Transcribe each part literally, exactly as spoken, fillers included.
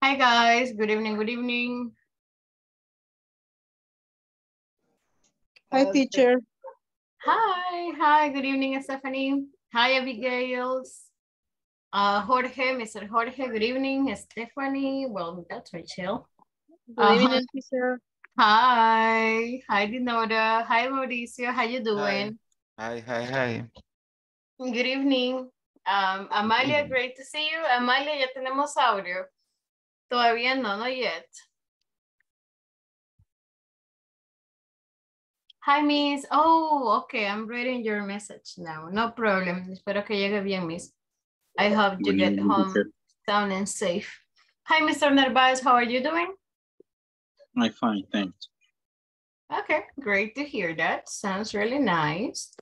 Hi guys, good evening, good evening. Hi teacher. Hi, hi, good evening Stephanie. Hi Abigail, uh, Jorge, Mister Jorge, good evening. Stephanie, well that's Rachel. Good uh, evening teacher. Hi, hi Dinora, hi Mauricio, how you doing? Hi, hi, hi. hi. Good evening. Um, Amalia, mm-hmm. Great to see you. Amalia, ya tenemos audio. Todavía no, not yet. Hi, Miss. Oh, okay. I'm reading your message now. No problem. Espero que llegue bien, Miss. I hope you get home sound and safe. Hi, Mister Narvaez. How are you doing? I'm fine, thanks. Okay, great to hear that. Sounds really nice.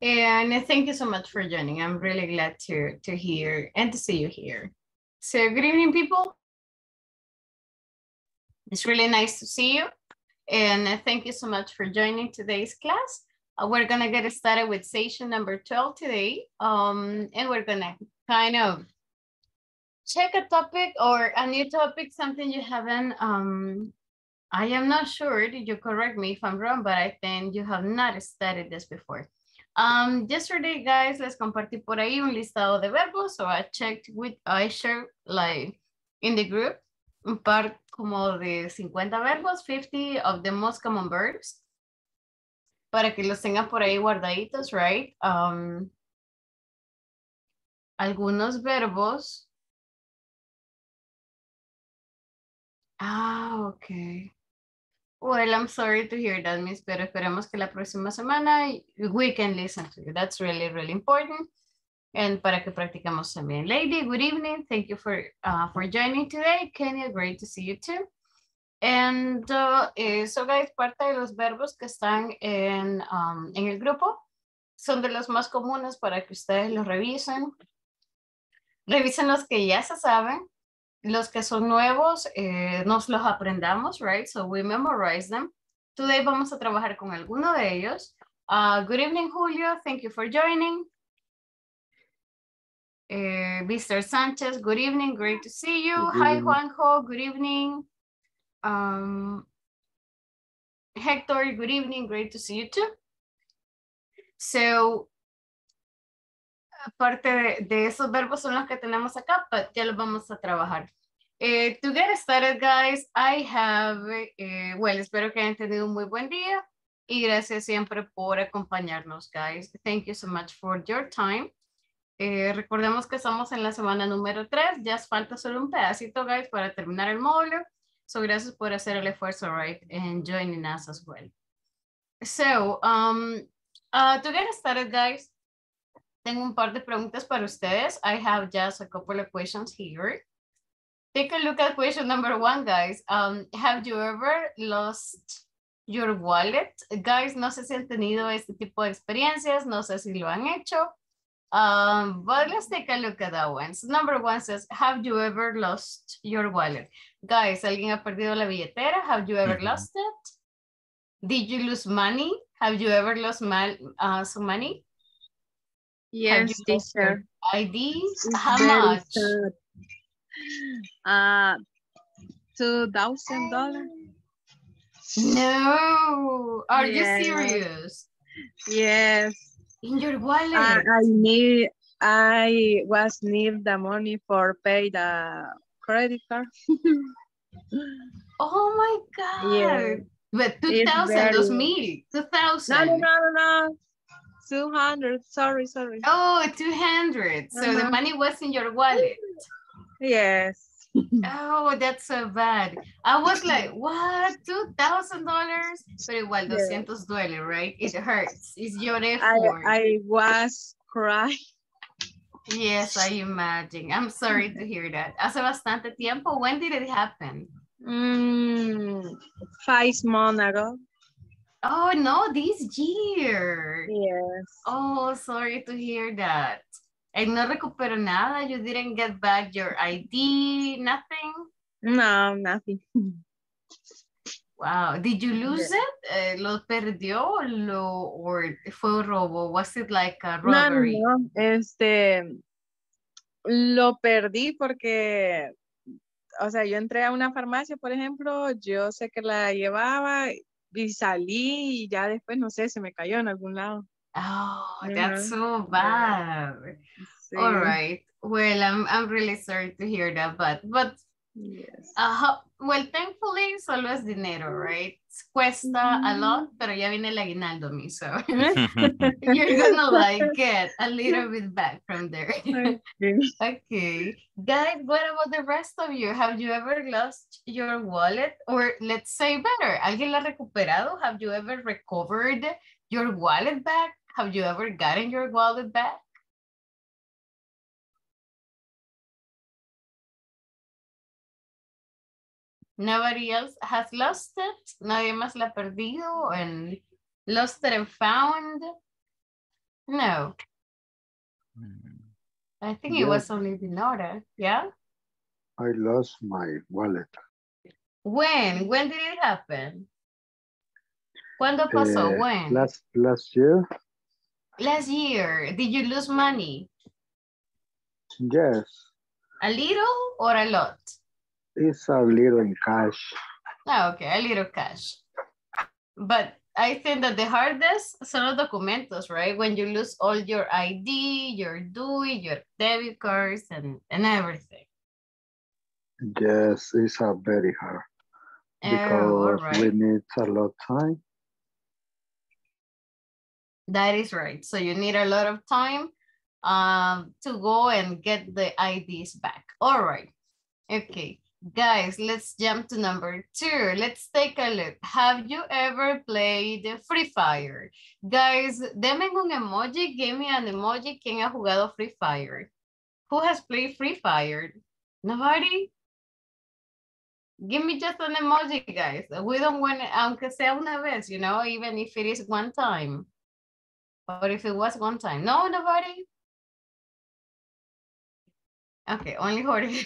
And thank you so much for joining. I'm really glad to, to hear and to see you here. So good evening, people. It's really nice to see you. And thank you so much for joining today's class. Uh, we're gonna get started with session number twelve today. Um, and we're gonna kind of check a topic or a new topic, something you haven't, um, I am not sure, did you correct me if I'm wrong, but I think you have not studied this before. Um, yesterday, guys, les compartí por ahí un listado de verbos. So I checked with, I shared like in the group, un par como de cincuenta verbos, fifty of the most common verbs, para que los tengan por ahí guardaditos, right? Um, algunos verbos. Ah, okay. Well, I'm sorry to hear that, Miss, pero esperemos que la próxima semana we can listen to you. That's really, really important. And para que practicamos también. Lady, good evening. Thank you for, uh, for joining today. Kenya, great to see you too. And uh, eh, so guys, parte de los verbos que están en, um, en el grupo son de los más comunes para que ustedes los revisen. Revisen los que ya se saben. Los que son nuevos, eh, nos los aprendamos, right? So we memorize them. Today vamos a trabajar con alguno de ellos. Uh, good evening, Julio. Thank you for joining. Uh, Mister Sanchez, good evening. Great to see you. Hi, Juanjo. Good evening. Um, Hector, good evening. Great to see you too. So, parte de, de esos verbos son los que tenemos acá, pero ya los vamos a trabajar. Eh, to get started, guys, I have, eh, well, espero que hayan tenido un muy buen día y gracias siempre por acompañarnos, guys. Thank you so much for your time. Eh, recordemos que estamos en la semana número tres, ya falta solo un pedacito, guys, para terminar el módulo. So, gracias por hacer el esfuerzo, right, and joining us as well. So, um, uh, to get started, guys, tengo un par de preguntas para ustedes. I have just a couple of questions here. Take a look at question number one, guys. Um, have you ever lost your wallet? Guys, no sé si han tenido este tipo de experiencias, no sé si lo han hecho. Um, but let's take a look at that one. So number one says, have you ever lost your wallet? Guys, ¿alguien ha perdido la billetera? Have you ever lost it? Did you lose money? Have you ever lost mal, uh, some money? Yes, teacher. I D? How much? Uh, two thousand dollars. No. Are yes. you serious? Yes. In your wallet? I, I need. I was need the money for pay the credit card. Oh my God. Yeah. But two thousand, those mil, two thousand. No, no, no, no. two hundred, sorry, sorry. Oh, two hundred. So uh-huh. the money was in your wallet. Yes. Oh, that's so bad. I was like, what? two thousand dollars? Pero igual, doscientos duele, right? It hurts. It's your effort. I, I was crying. Yes, I imagine. I'm sorry to hear that. Hace bastante tiempo. When did it happen? Mm, five months ago. Oh, no, this year. Yes. Oh, sorry to hear that. And no recupero nada? You didn't get back your I D, nothing? No, nothing. Wow, did you lose yeah. it? Uh, ¿Lo perdió lo, or fue robo? Was it like a robbery? No, no, este, lo perdí porque o sea, yo entré a una farmacia, por ejemplo, yo sé que la llevaba y salí y ya después, no sé, se me cayó en algún lado. Oh, that's so bad. Sí. All right. Well, I'm, I'm really sorry to hear that, but, but yes. Uh, well, thankfully, solo es dinero, right? Cuesta a lot, pero ya viene el aguinaldo, mi, so you're gonna like get a little bit back from there. Okay. Okay. Guys, what about the rest of you? Have you ever lost your wallet? Or let's say better, ¿alguien la ha recuperado? Have you ever recovered your wallet back? Have you ever gotten your wallet back? Nobody else has lost it. Nadie más la ha perdido and lost it and found. No. I think yes. It was only Dinora, yeah? I lost my wallet. When? When did it happen? ¿Cuándo pasó? Uh, when? Last, last year. Last year. Did you lose money? Yes. A little or a lot? It's a little in cash. Ah, okay, a little cash. But I think that the hardest son los documentos, right? When you lose all your I D, your D U I, your debit cards, and, and everything. Yes, it's a very hard. Because oh, all right. We need a lot of time. That is right. So you need a lot of time um, to go and get the I Ds back. All right. Okay. Guys, let's jump to number two. Let's take a look. Have you ever played Free Fire? Guys, denme un emoji. Give me an emoji. ¿Quién ha jugado Free Fire? Who has played Free Fire? Nobody? Give me just an emoji, guys. We don't want, aunque sea una vez, you know, even if it is one time. Or if it was one time. No, nobody? Okay, only Jorge.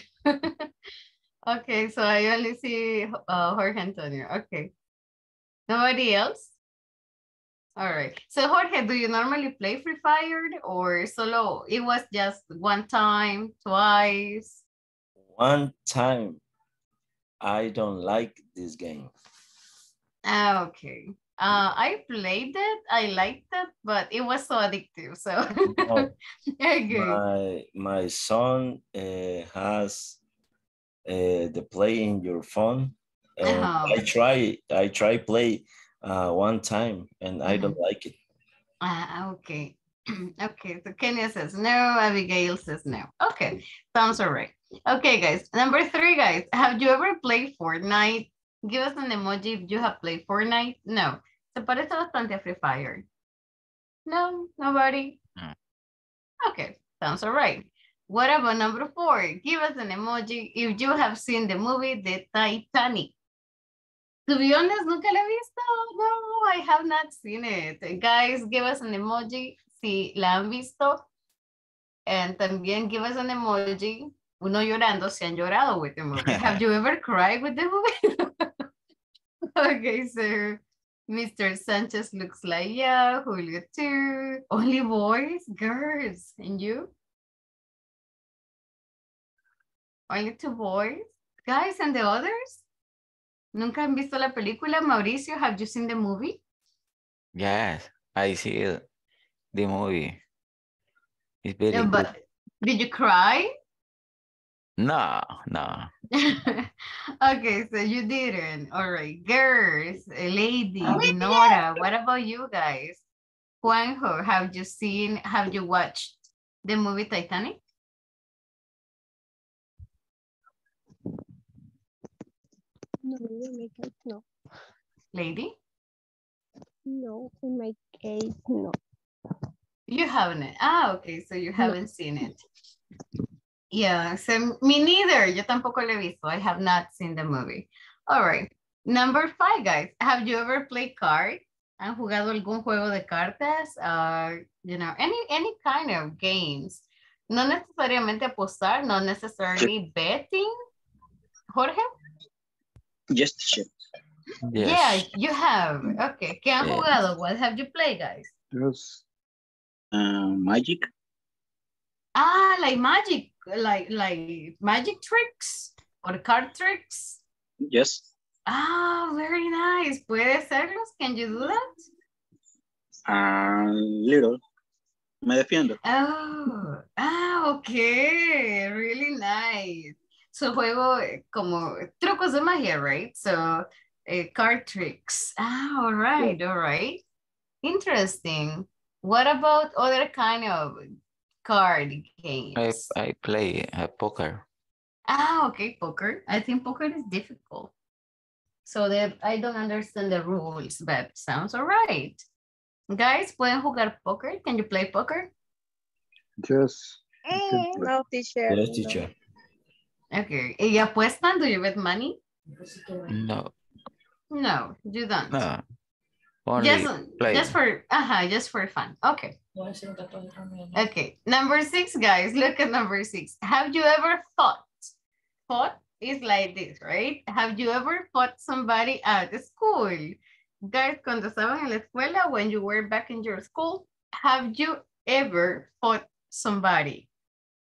Okay, so I only see uh, Jorge Antonio. Okay. Nobody else? All right. So Jorge, do you normally play Free Fire or solo? It was just one time, twice? One time. I don't like this game. Okay. Uh, I played it. I liked it, but it was so addictive. So no. Okay. my, my son uh, has... Uh, the play in your phone. Uh, uh-huh. I try, I try play uh, one time and I don't like it. Uh, okay, okay. So Kenya says no, Abigail says no. Okay, sounds all right. Okay, guys. Number three, guys. Have you ever played Fortnite? Give us an emoji if you have played Fortnite. No. Se parece bastante a Free Fire. No, nobody. Mm. Okay, sounds all right. What about number four? Give us an emoji if you have seen the movie, The Titanic. To be honest, nunca la he visto. No, I have not seen it. Guys, give us an emoji si la han visto. And también give us an emoji. Uno llorando, si han llorado with the movie. Have you ever cried with the movie? Okay, so Mister Sanchez looks like, yeah, Julio too. Only boys, girls, and you? Only two boys. Guys, and the others? ¿Nunca han visto la película? Mauricio, have you seen the movie? Yes, I see the movie. It's very yeah, but did you cry? No, no. Okay, so you didn't. All right. Girls, Lady, Nora, what about you guys? Juanjo, have you seen, have you watched the movie Titanic? No, in my case, no. Lady? No, in my case, no. You haven't. Ah, okay, so you haven't no. seen it. Yeah, so me neither. Yo tampoco lo he visto. I have not seen the movie. All right. Number five, guys. Have you ever played cards? ¿Han jugado algún juego de cartas? Uh, you know, any, any kind of games. No necesariamente apostar, no necessarily betting. Jorge? Just shit. Yes. Yeah, you have. Okay. ¿Qué han yeah. jugado? What have you played, guys? Yes. Uh, magic. Ah, like magic, like like magic tricks. or card tricks? Yes. Ah, oh, very nice. ¿Puedes hacerlos? Can you do that? A little. Me defiendo. Oh, ah, okay. Really nice. So juego como trucos de magia, right? So uh, card tricks. Ah, all right, yeah. all right. Interesting. What about other kind of card games? I, I play uh, poker. Ah, okay, poker. I think poker is difficult. So the, I don't understand the rules, but sounds all right. Guys, ¿pueden jugar poker? Can you play poker? Yes. Mm, no, teacher. Yes, teacher. Okay. ¿Y apuestan? Do you bet money? No. No, you don't. No. Just, just for uh-huh, just for fun. Okay. Okay. Number six, guys. Look at number six. Have you ever fought? Fought is like this, right? Have you ever fought somebody at school? Guys, cuando estaban en la escuela, when you were back in your school, have you ever fought somebody?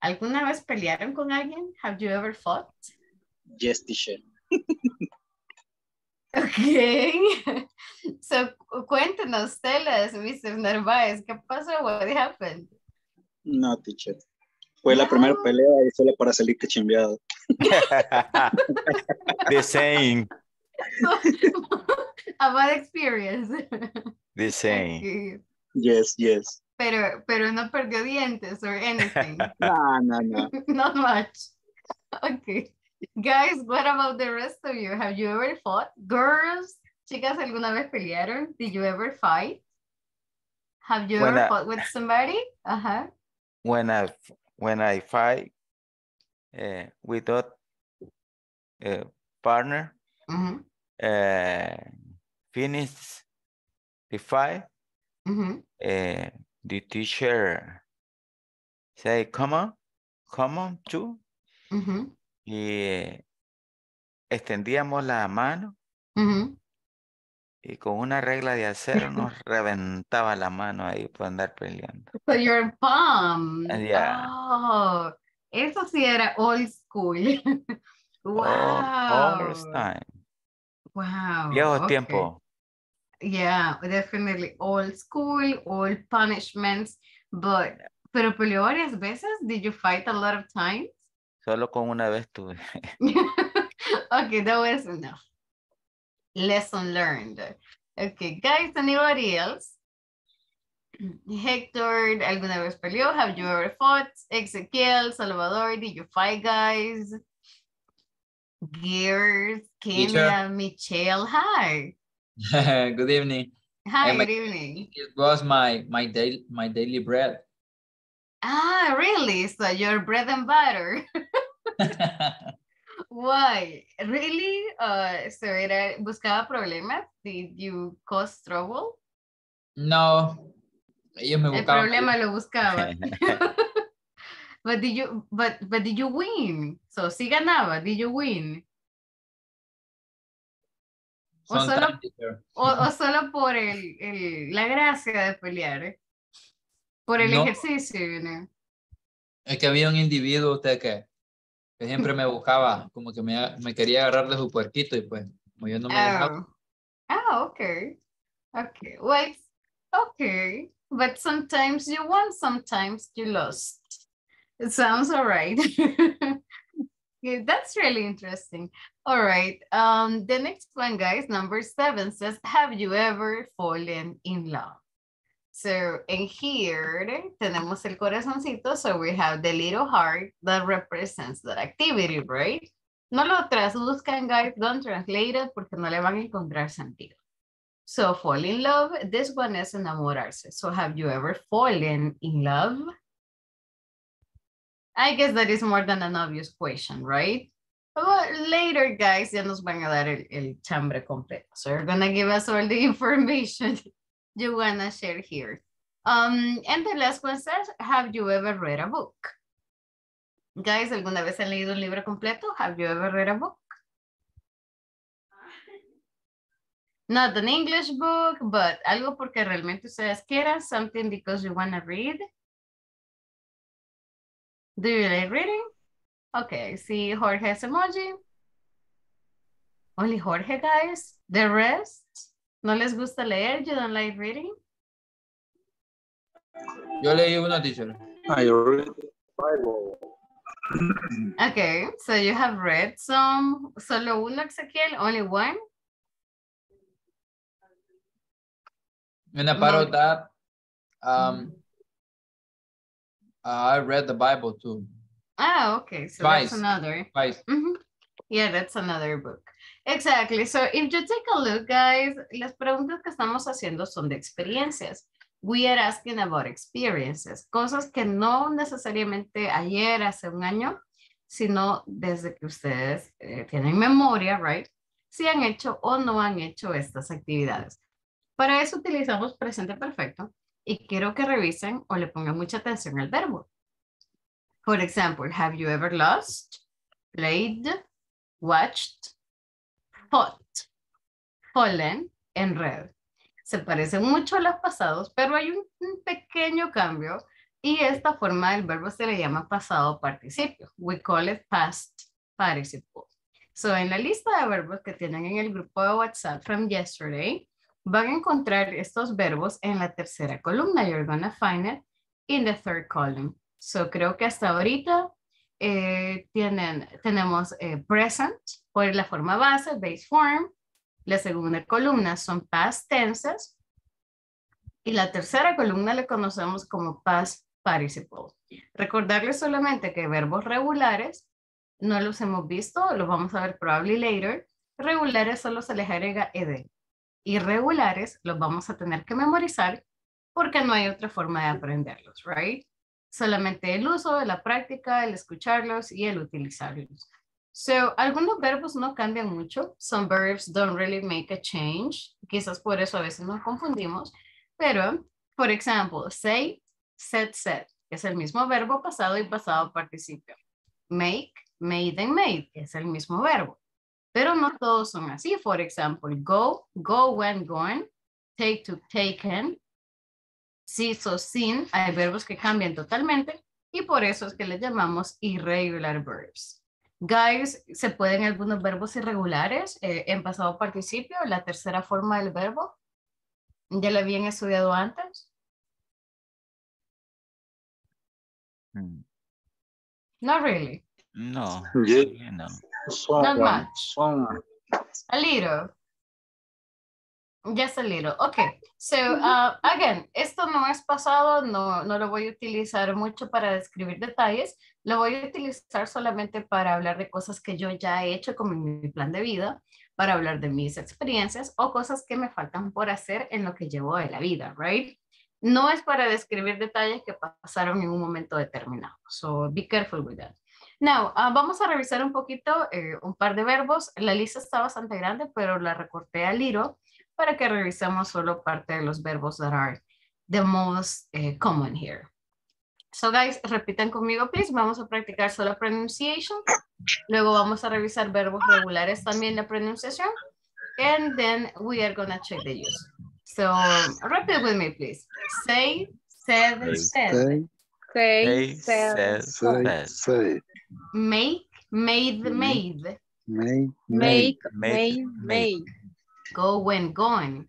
¿Alguna vez pelearon con alguien? Have you ever fought? Yes, teacher. Okay. So, cuéntanos, tell us, Mister Narváez, ¿qué pasó? What happened? No, teacher. Fue no. la primera pelea y solo para salir cachimbeado. The same. A bad experience. The same. Okay. Yes, yes. Pero, pero no perdió dientes or anything. No, no, no. Not much. Okay. Guys, what about the rest of you? Have you ever fought? Girls, chicas, ¿alguna vez pelearon? Did you ever fight? Have you when ever I, fought with somebody? Uh-huh. When I, when I fight uh, without a partner, mm-hmm. uh, finish the fight, mm-hmm. uh, the teacher say, come on, come on too. Mm-hmm. Y extendíamos la mano uh-huh. y con una regla de acero nos reventaba la mano ahí por andar peleando. So your palm. Yeah. Oh, eso sí era old school. Wow. All, all time. Wow. Viejos okay. tiempo. Yeah, definitely old school, old punishments. But, pero peleó varias veces. Did you fight a lot of times? Solo con una vez tuve. Okay, that was enough. Lesson learned. Okay, guys, anybody else? Hector, ¿alguna vez peleó? Have you ever fought? Ezequiel, Salvador, did you fight, guys? Gears, Kenya, Michelle, hi. Good evening. Hi, and good evening. It was my, my, daily, my daily bread. Ah, really? So your bread and butter. Why? Really? Uh, so era, buscaba problemas? Did you cause trouble? No. Ellos me El buscaban. Problema lo buscaba. But did you but but did you win? So sí ganaba, did you win? O solo, o, o solo por el, el, la gracia de pelear. Eh? Por el no. ejercicio, ¿no? Es que había un individuo usted que, que siempre me buscaba, como que me, me quería agarrar de su puerquito y pues, como yo no me oh. dejaba. Ah, oh, okay. Okay, well, okay. But sometimes you won, sometimes you lost. It sounds all right. Yeah, that's really interesting. All right, um, the next one, guys, number seven says, have you ever fallen in love? So, in here, tenemos el corazoncito, so we have the little heart that represents that activity, right? No lo traduzcan, guys, don't translate it, porque no le van a encontrar sentido. So, fall in love, this one is enamorarse. So, have you ever fallen in love? I guess that is more than an obvious question, right? But later, guys, ya nos van a dar el, el chambre completo. So, you're gonna give us all the information you want to share here. Um, and the last one says, have you ever read a book? Guys, ¿alguna vez han leído un libro completo? Have you ever read a book? Not an English book, but algo porque realmente ustedes quieran, something because you want to read. Do you like reading? Okay, I see Jorge's emoji. Only Jorge, guys? The rest? ¿No les gusta leer? You don't like reading? Yo leí una, teacher. I read the Bible. Okay, so you have read some. Solo uno, Ezequiel? Only one? And apart of that, um, uh, I read the Bible too. Oh, okay. So Vice. That's another. Vice. Mm-hmm. Yeah, that's another book. Exactly. So if you take a look, guys, las preguntas que estamos haciendo son de experiencias. We are asking about experiences. Cosas que no necesariamente ayer, hace un año, sino desde que ustedes eh, tienen memoria, right? Si han hecho o no han hecho estas actividades. Para eso utilizamos presente perfecto y quiero que revisen o le pongan mucha atención al verbo. For example, have you ever lost, played, watched, fought, fallen, en red. Se parecen mucho a los pasados, pero hay un, un pequeño cambio y esta forma del verbo se le llama pasado participio. We call it past participle. So en la lista de verbos que tienen en el grupo de WhatsApp from yesterday, van a encontrar estos verbos en la tercera columna. You're gonna find it in the third column. So creo que hasta ahorita eh, tienen, tenemos eh, present por la forma base, base form. La segunda columna son past tenses. Y la tercera columna la conocemos como past participle. Recordarles solamente que verbos regulares no los hemos visto, los vamos a ver probably later. Regulares solo se les agrega ed. Irregulares los vamos a tener que memorizar porque no hay otra forma de aprenderlos, right? Solamente el uso, la práctica, el escucharlos y el utilizarlos. So, algunos verbos no cambian mucho. Some verbs don't really make a change. Quizás por eso a veces nos confundimos. Pero, por ejemplo, say, said, said. Es el mismo verbo pasado y pasado participio. Make, made and made. Es el mismo verbo. Pero no todos son así. For example, go, go, went, gone. Take, took, taken. See, so, seen. Hay verbos que cambian totalmente y por eso es que les llamamos irregular verbs. Guys, se pueden algunos verbos irregulares eh, en pasado participio, la tercera forma del verbo. ¿Ya lo habían estudiado antes? Mm. Not really. No. Yeah. No. Some, Not much. Some. A little. Just a little. Okay. So, uh, again, esto no es pasado, no, no lo voy a utilizar mucho para describir detalles. Lo voy a utilizar solamente para hablar de cosas que yo ya he hecho como en mi plan de vida, para hablar de mis experiencias o cosas que me faltan por hacer en lo que llevo de la vida, right? No es para describir detalles que pasaron en un momento determinado. So, be careful with that. Now, uh, vamos a revisar un poquito, eh, un par de verbos. La lista está bastante grande, pero la recorté a little para que revisemos solo parte de los verbos that are the most eh, common here. So guys, repitan conmigo, please. Vamos a practicar solo pronunciation. Luego vamos a revisar verbos regulares también la pronunciación. And then we are gonna check the use. So repeat with me, please. Say, said, said. Say, say, said, said. Say. Make, made, made. Make, make, made, made. Go when gone.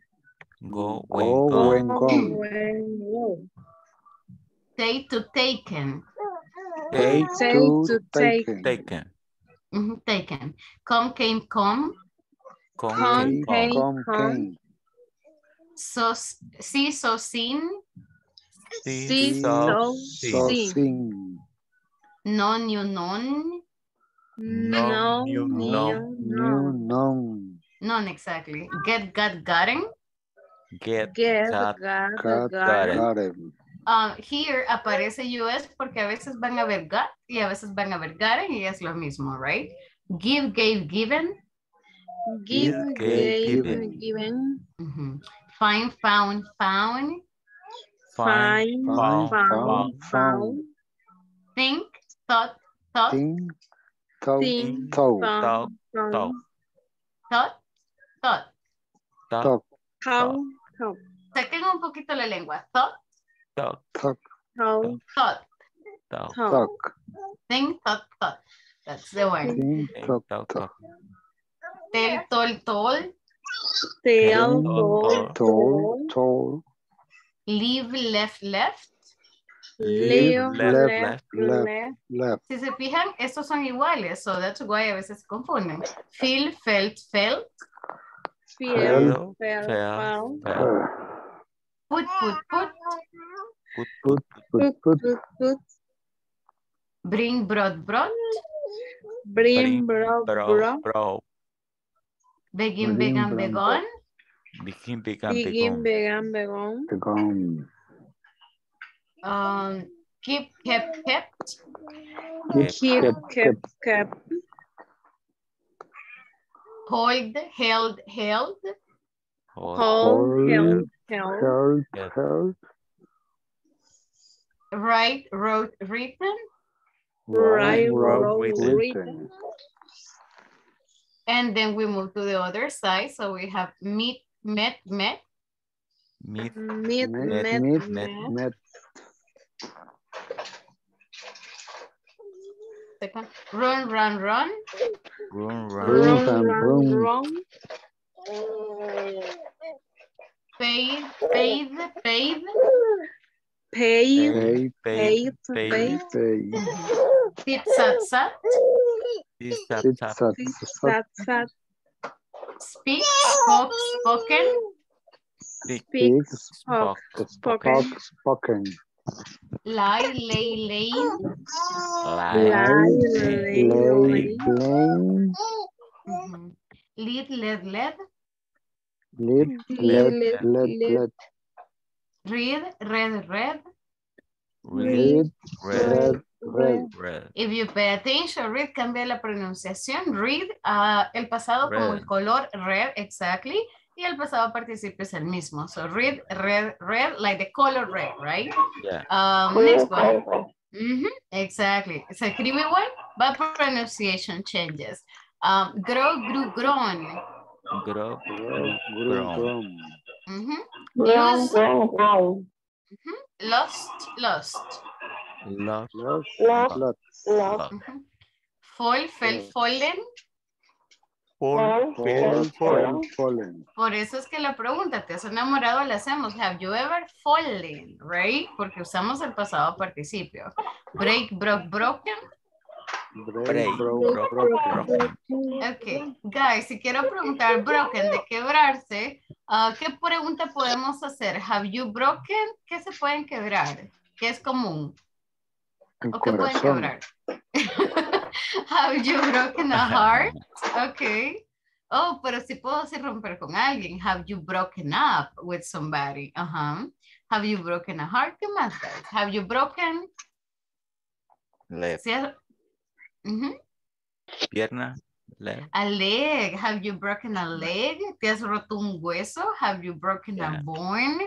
Go when go gone. Go when gone. Say to taken. Say to, to taken. Taken. Mm-hmm, taken. Come came come. Come, come, came, come. Come. So see so seen. See, see so, so seen. Seen. Non you known. No you known. No known. No, exactly. Get, got, gotten. Get, get got, got, got, gotten. Gotten. Uh, here aparece us porque a veces van a ver got y a veces van a ver gotten y es lo mismo, right? Give, gave, given. Give, give gave, given. Given. Mm-hmm. Find, found, found. Find, found, found, found. Think, thought, thought. Think, thought, Think, thought, thought, thought. Thought. Thought. Thought. Thought. How. How. Saquen un poquito la lengua. Thought. Thought. Thought. Thought. Thought. Think. Thought. Thought. That's the word. Think. Thought. Thought. Tel, tol, tol. Tel, tol, tol, tol. Live, left, left. Live, left, left, left. Si se fijan, estos son iguales. So that's why a veces se confunden. Feel, felt, felt. Feel, felt, felt. Put, put, put. Put, put, put, put, put. Bring, brought, brought. Bring, brought, brought. Begin, began, begon. Begin, began, begon. Begin, began, begon. Um, keep, kept, kept. Keep, kept, kept. Hold, held, held. Hold, held, held, held. Right, wrote, written. Right, wrote, written. And then we move to the other side. So we have meet, met, met. Meet, meet, met, met. Second. Run, run, run. Run, run, run, run. Paid, paid, paid. Paid, paid, paid. Sit, sat, sat. Sit, sat, sat. Speak, spoke, spoken. Speak, spoke, spoken. Spoken. Lie, lay, lane. Lie, lay, lane. Lead, led, led. Lead, led, led, led. Read, read, read. Read, read, read. If you pay attention, read cambia la pronunciación. Read, uh, el pasado red. Como el color red, exactly. Y el pasado participio es el mismo. So read, red, red, like the color red, right? Yeah. Um, next one. Mm-hmm, exactly. It's a creamy one, but pronunciation changes. Um, grow, grew, grown. Grow, grew, grown. Mm-hmm. Use, grown. Mm-hmm. Lost, lost. Lost, lost, lost. Lost. Mm-hmm. Fall, fell, fallen. Por, por, por, fallen. Por eso es que la pregunta, ¿te has enamorado? La hacemos, have you ever fallen, right? Porque usamos el pasado participio. Break, broke, broken. Break, break broke, broke, broke, broken. Ok, guys, si quiero preguntar broken, de quebrarse, uh, ¿qué pregunta podemos hacer? Have you broken? ¿Qué se pueden quebrar? ¿Qué es común? El ¿O corazón. Qué pueden quebrar? Have you broken a heart? Okay. Oh, pero si puedo hacer romper con alguien. Have you broken up with somebody? Uh-huh. Have you broken a heart? ¿Qué más? Have you broken? Leg. Uh-huh. Pierna. Leg. A leg. Have you broken a leg? ¿Te has roto un hueso? Have you broken yeah. a bone?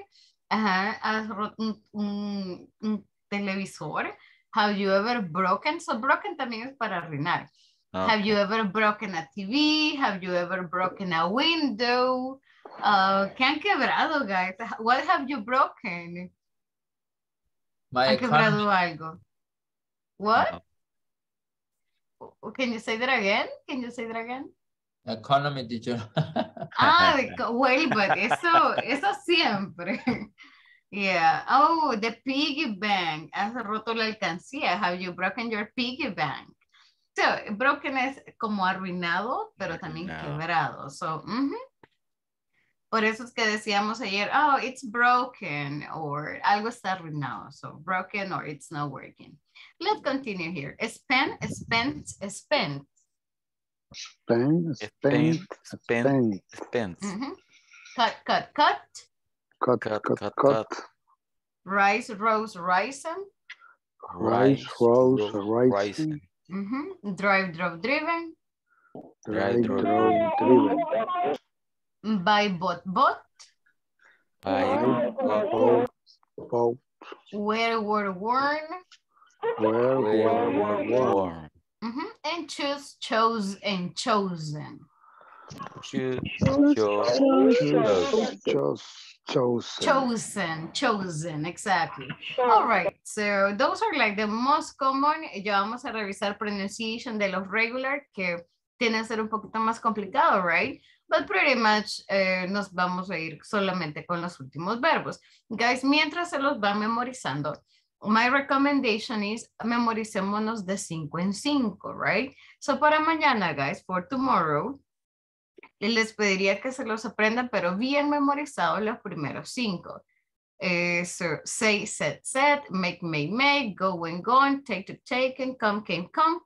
Uh-huh. ¿Has roto un, un, un televisor? Have you ever broken? So broken también es para arruinar. Okay. Have you ever broken a T V? Have you ever broken a window? Uh, ¿Qué han quebrado, guys? What have you broken? My ¿Han quebrado algo? What? No. Can you say that again? Can you say that again? Economy, teacher. Ah, well, but eso, eso siempre. Yeah. Oh, the piggy bank. Has roto la alcancía. Have you broken your piggy bank? So, broken es como arruinado, pero también no. quebrado. So, mm-hmm. Por eso es que decíamos ayer, oh, it's broken, or algo está arruinado. So, broken or it's not working. Let's continue here. Spend, spend, spend. Spend, spend, spend, spend. Mm-hmm. Cut, cut, cut. Cut, cut, cut, cut, cut. Rice, rose, risen. Rice, rose, risen. Mm-hmm. Drive, drove, driven. Drive, drove, driven. Buy, bought, bought. Buy, bought, bought. Wear, wore, worn. Wear, wore, worn. Mm-hmm. And choose, chose, and chosen. Choose, chose, chose, chose. Chosen. Chosen, chosen, exactly. All right, so those are like the most common. Ya vamos a revisar pronunciation de los regular que tiene que ser un poquito más complicado, right? But pretty much eh, nos vamos a ir solamente con los últimos verbos. Guys, mientras se los va memorizando, my recommendation is memoricémonos de cinco en cinco, right? So para mañana, guys, for tomorrow, les pediría que se los aprendan, pero bien memorizados los primeros cinco. Eh, so, say, set, set, make, make, make, go and go, and take to take, and come, came, come,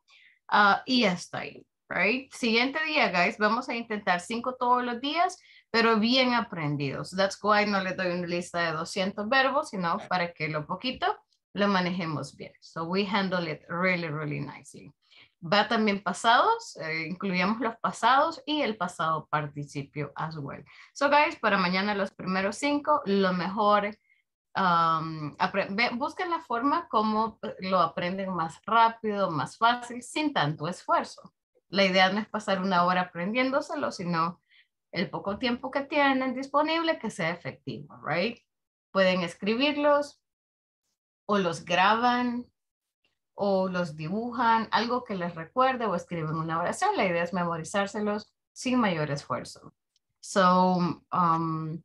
uh, y hasta ahí, right? Siguiente día, guys, vamos a intentar cinco todos los días, pero bien aprendidos. That's why no les doy una lista de doscientos verbos, sino para que lo poquito lo manejemos bien. So we handle it really, really nicely. Va también pasados, eh, incluyamos los pasados y el pasado participio as well. So guys, para mañana los primeros cinco, lo mejor, um, busquen la forma como lo aprenden más rápido, más fácil, sin tanto esfuerzo. La idea no es pasar una hora aprendiéndoselo, sino el poco tiempo que tienen disponible que sea efectivo, right? Pueden escribirlos o los graban, o los dibujan, algo que les recuerde o escriben una oración. La idea es memorizárselos sin mayor esfuerzo. So, um,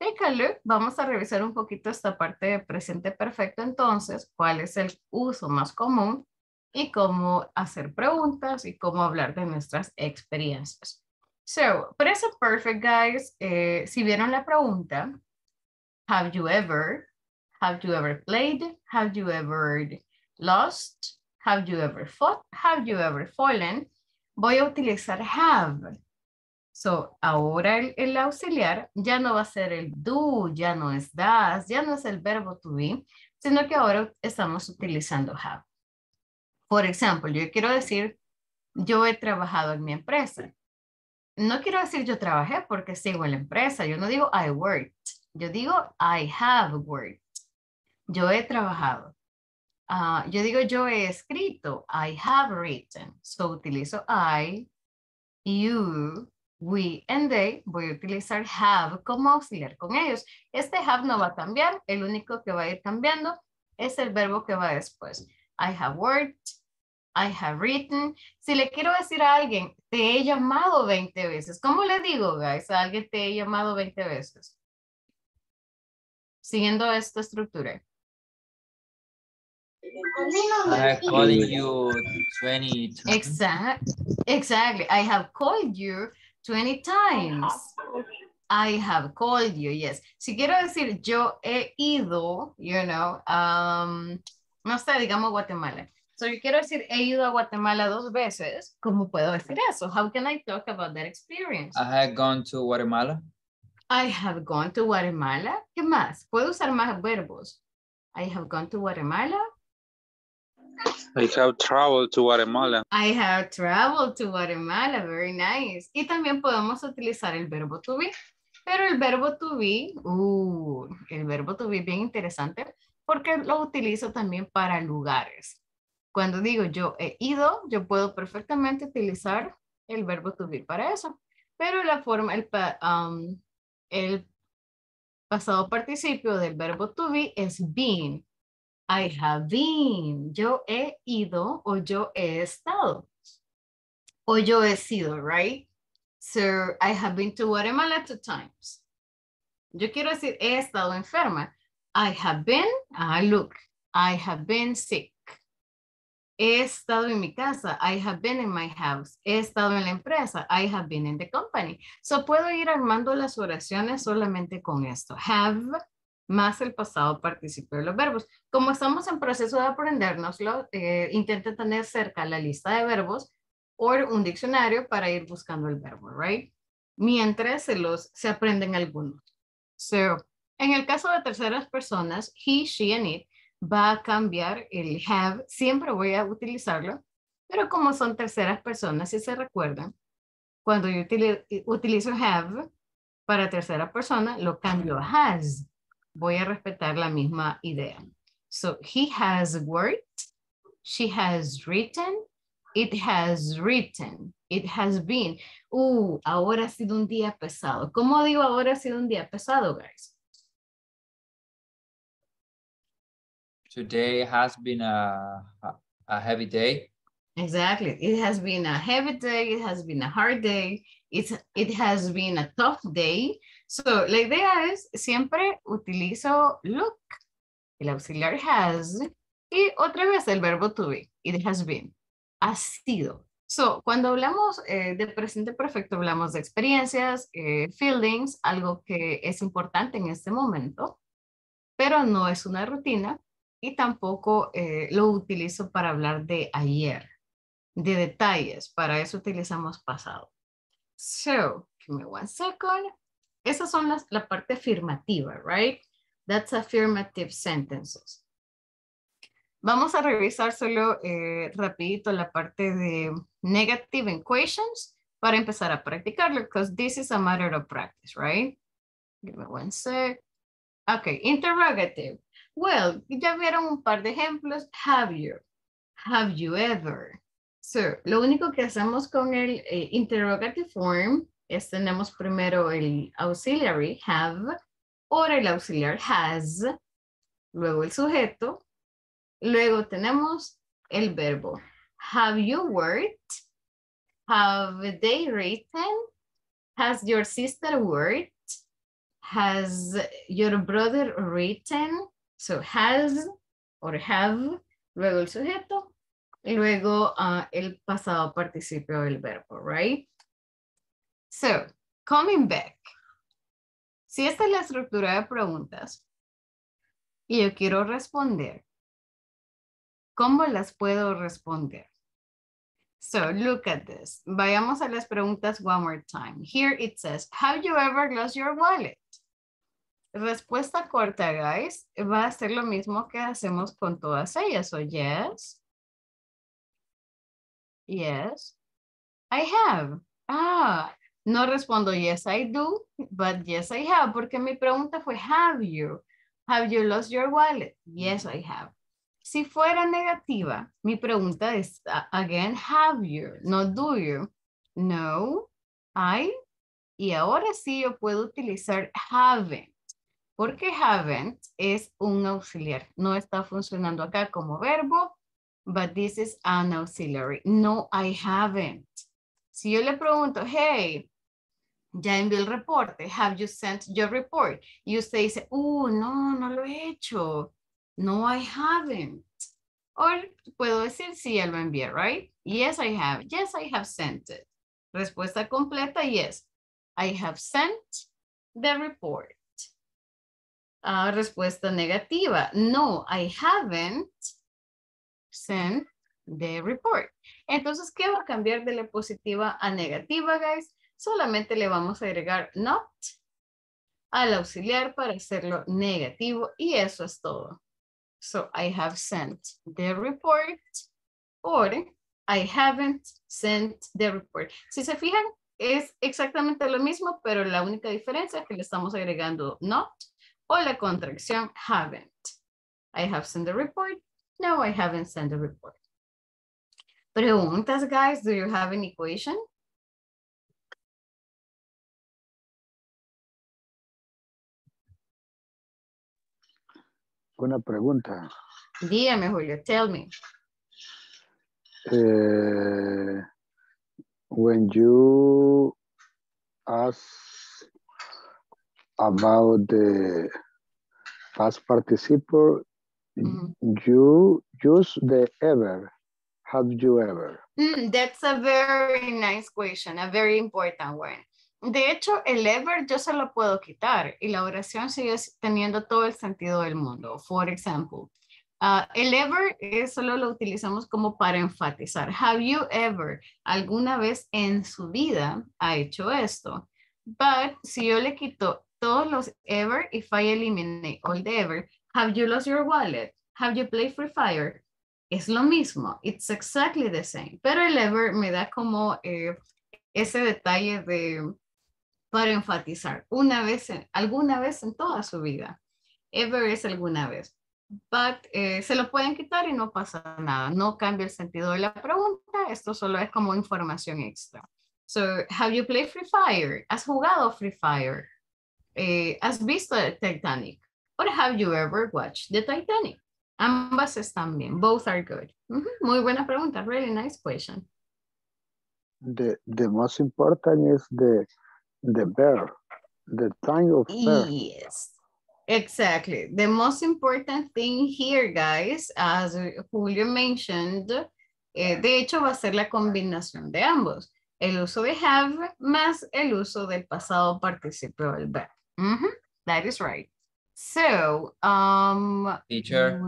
take a look. Vamos a revisar un poquito esta parte de presente perfecto entonces, cuál es el uso más común y cómo hacer preguntas y cómo hablar de nuestras experiencias. So, present perfect, guys. Eh, si vieron la pregunta, have you ever... Have you ever played? Have you ever lost? Have you ever fought? Have you ever fallen? Voy a utilizar have. So, ahora el, el auxiliar ya no va a ser el do, ya no es das, ya no es el verbo to be, sino que ahora estamos utilizando have. Por ejemplo, yo quiero decir, yo he trabajado en mi empresa. No quiero decir yo trabajé porque sigo en la empresa. Yo no digo I worked. Yo digo I have worked. Yo he trabajado. Uh, yo digo yo he escrito. I have written. So utilizo I, you, we, and they. Voy a utilizar have como auxiliar con ellos. Este have no va a cambiar. El único que va a ir cambiando es el verbo que va después. I have worked. I have written. Si le quiero decir a alguien, te he llamado veinte veces. ¿Cómo le digo, guys? A alguien te he llamado veinte veces. Siguiendo esta estructura. I called you twenty times. Exactly. Exactly. I have called you twenty times. I have called you. Yes. Si quiero decir yo he ido, you know, um, no sé, digamos Guatemala. So yo quiero decir he ido a Guatemala dos veces. ¿Cómo puedo decir eso? How can I talk about that experience? I have gone to Guatemala. I have gone to Guatemala. ¿Qué más? Puedo usar más verbos. I have gone to Guatemala. I have traveled to Guatemala. I have traveled to Guatemala. Very nice. Y también podemos utilizar el verbo to be. Pero el verbo to be, uh, el verbo to be bien interesante porque lo utilizo también para lugares. Cuando digo yo he ido, yo puedo perfectamente utilizar el verbo to be para eso. Pero la forma, el, um, el pasado participio del verbo to be es been. I have been. Yo he ido o yo he estado. O yo he sido, right? So, I have been to Guatemala two times. Yo quiero decir he estado enferma. I have been, ah, look, I have been sick. He estado en mi casa. I have been in my house. He estado en la empresa. I have been in the company. So puedo ir armando las oraciones solamente con esto. Have más el pasado participio de los verbos. Como estamos en proceso de aprendérnoslo, eh, intenten tener cerca la lista de verbos o un diccionario para ir buscando el verbo, right? Mientras se, los, se aprenden algunos. So, en el caso de terceras personas, he, she, and it, va a cambiar el have, siempre voy a utilizarlo, pero como son terceras personas, si se recuerdan, cuando yo utilizo have para tercera persona, lo cambio a has. Voy a respetar la misma idea. So, he has worked, she has written, it has written, it has been. Uh, ahora ha sido un día pesado. ¿Cómo digo ahora ha sido un día pesado, guys? Today has been a, a heavy day. Exactly. It has been a heavy day. It has been a hard day. It's, it has been a tough day. So la idea es, siempre utilizo look, el auxiliar has, y otra vez el verbo to be. It has been. Ha sido. So, cuando hablamos eh, de presente perfecto, hablamos de experiencias, eh, feelings, algo que es importante en este momento, pero no es una rutina y tampoco eh, lo utilizo para hablar de ayer, de detalles. Para eso utilizamos pasado. So, give me one second. Esas son las, la parte afirmativa, right? That's affirmative sentences. Vamos a revisar solo eh, rapidito la parte de negative equations para empezar a practicarlo, because this is a matter of practice, right? Give me one sec. Okay, interrogative. Well, ya vieron un par de ejemplos. Have you? Have you ever? So, lo único que hacemos con el eh, interrogative form es tenemos primero el auxiliary have, ahora el auxiliar has, luego el sujeto. Luego tenemos el verbo. Have you worked? Have they written? Has your sister worked? Has your brother written? So has or have. Luego el sujeto. Y luego uh, el pasado participio del verbo, right? So, coming back. Si esta es la estructura de preguntas y yo quiero responder, ¿cómo las puedo responder? So, look at this. Vayamos a las preguntas one more time. Here it says, have you ever lost your wallet? Respuesta corta, guys. Va a ser lo mismo que hacemos con todas ellas. So, yes. Yes. I have. Ah, no respondo yes, I do, but yes, I have. Porque mi pregunta fue, have you? Have you lost your wallet? Yes, I have. Si fuera negativa, mi pregunta es, again, have you, no do you. No, I, y ahora sí yo puedo utilizar haven't, porque haven't es un auxiliar. No está funcionando acá como verbo, but this is an auxiliary. No, I haven't. Si yo le pregunto, hey, ya envié el reporte, have you sent your report? Y usted dice, oh, no, no lo he hecho. No, I haven't. Or puedo decir sí, ya lo envié, right? Yes, I have. Yes, I have sent it. Respuesta completa, yes. I have sent the report. Uh, respuesta negativa. No, I haven't sent the report. Entonces, ¿qué va a cambiar de la positiva a negativa, guys? Solamente le vamos a agregar not al auxiliar para hacerlo negativo y eso es todo. So I have sent the report or I haven't sent the report. Si se fijan, es exactamente lo mismo, pero la única diferencia es que le estamos agregando not o la contracción haven't. I have sent the report. No, I haven't sent the report. Preguntas, guys, do you have an equation? Una pregunta. Dígame, Julio, tell me. Uh, when you ask about the past participle, mm-hmm. you use the ever. Have you ever? Mm, that's a very nice question, a very important one. De hecho, el ever yo se lo puedo quitar y la oración sigue teniendo todo el sentido del mundo. For example, uh, el ever eh, solo lo utilizamos como para enfatizar. Have you ever, alguna vez en su vida, ha hecho esto? But si yo le quito todos los ever, if I eliminate all the ever, have you lost your wallet? Have you played Free Fire? Es lo mismo. It's exactly the same. Pero el ever me da como eh, ese detalle de... para enfatizar, una vez, en, alguna vez en toda su vida. Ever es alguna vez. But eh, se lo pueden quitar y no pasa nada. No cambia el sentido de la pregunta. Esto solo es como información extra. So, have you played Free Fire? ¿Has jugado Free Fire? Eh, ¿Has visto Titanic? Or have you ever watched the Titanic? Ambas están bien. Both are good. Mm-hmm. Muy buena pregunta. Really nice question. The, the most important is the, the verb, the time of verb. Yes, exactly. The most important thing here, guys, as Julio mentioned, eh, de hecho va a ser la combinación de ambos. El uso de have más el uso del pasado participio del verbo. Mm-hmm. That is right. So, um, teacher,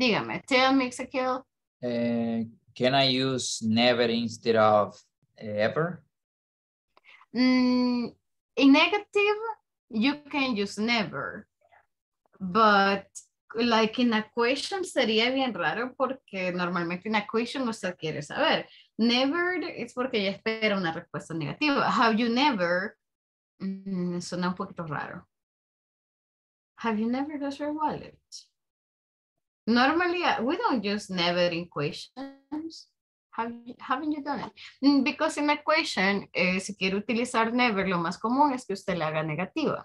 dígame, tell me, Ezequiel. Uh, can I use never instead of ever? Mm, in negative, you can use never, but like in a question sería bien raro porque normalmente in a question usted quiere saber. Never es porque ya espera una respuesta negativa. Have you never? Mm, suena un poquito raro. Have you never lost your wallet? Normally, we don't use never in questions. Have you, haven't you done it? Because in a question, eh, si quiere utilizar never, lo más común es que usted la haga negativa.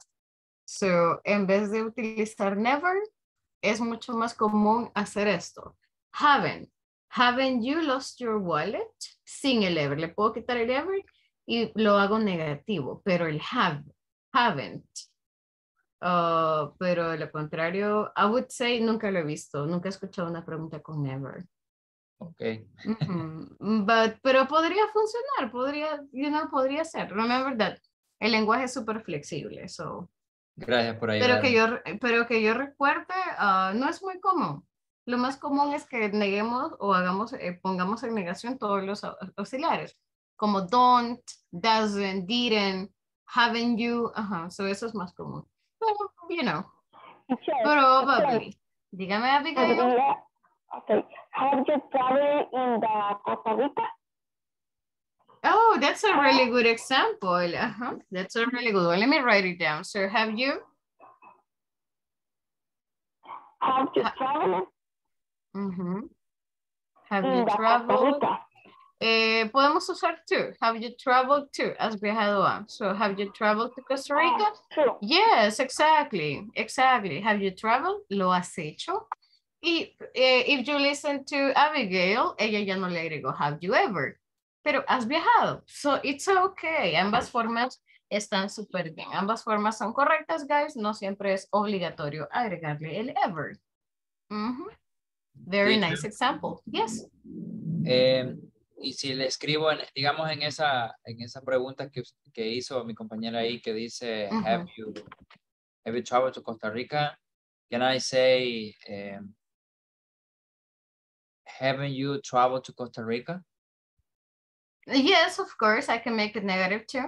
So, en vez de utilizar never, es mucho más común hacer esto. Haven't. Haven't you lost your wallet? Sin el ever. Le puedo quitar el ever y lo hago negativo, pero el have, haven't. Uh, pero lo contrario, I would say nunca lo he visto. Nunca he escuchado una pregunta con never. Ok. Mm-hmm. But, pero podría funcionar. Podría, you know, podría ser. Remember that. El lenguaje es súper flexible. So. Gracias por ayudar. Pero que yo, pero que yo recuerde, uh, no es muy común. Lo más común es que neguemos o hagamos, eh, pongamos en negación todos los auxiliares. Como don't, doesn't, didn't, haven't you. Ajá. So eso es más común. Well, you know, sure, probably. Sure. Dígame, Abigail. Okay. Have you traveled in the Costa Rica? Oh, that's a really good example. Uh-huh. That's a really good one. Let me write it down. So, have you? Have you traveled? Mm-hmm. Have you traveled? Eh, podemos usar to. Have you traveled to? As we had one. So, have you traveled to Costa Rica? Uh, yes, exactly. Exactly. Have you traveled? Lo has hecho. Y eh, if you listen to Abigail, ella ya no le agregó have you ever. Pero has viajado. So, it's okay. Ambas formas están súper bien. Ambas formas son correctas, guys. No siempre es obligatorio agregarle el ever. Mm-hmm. Very nice example. Yes. Um, Y si le escribo, en, digamos, en esa, en esa pregunta que, que hizo mi compañera ahí, que dice, uh-huh. have, you, have you traveled to Costa Rica? Can I say, um, haven't you traveled to Costa Rica? Yes, of course, I can make it negative too.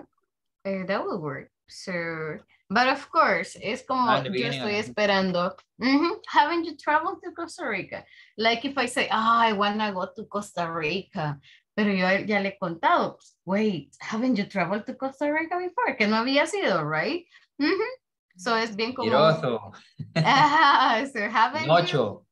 Uh, that will work. So, but of course, es como yo estoy esperando. Mm-hmm. Haven't you traveled to Costa Rica? Like if I say, oh, I want to go to Costa Rica. Pero yo ya le he contado, wait, haven't you traveled to Costa Rica before? Que no había sido, right? Mm-hmm. So es bien como... Tiroso. Ah, so haven't Ocho.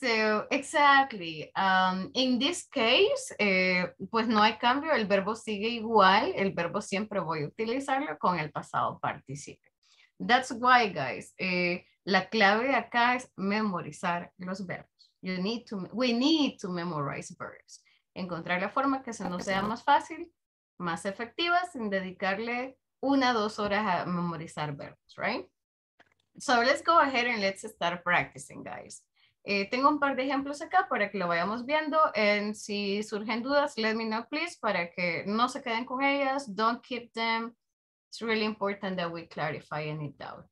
You... So, exactly. Um, in this case, eh, pues no hay cambio, el verbo sigue igual, el verbo siempre voy a utilizarlo con el pasado participio. That's why, guys, eh, la clave de acá es memorizar los verbos. You need to, we need to memorize verbs. Encontrar la forma que se nos sea más fácil, más efectiva, sin dedicarle una o dos horas a memorizar verbos, right? So let's go ahead and let's start practicing, guys. Eh, tengo un par de ejemplos acá para que lo vayamos viendo. And si surgen dudas, let me know, please, para que no se queden con ellas. Don't keep them. It's really important that we clarify any doubt.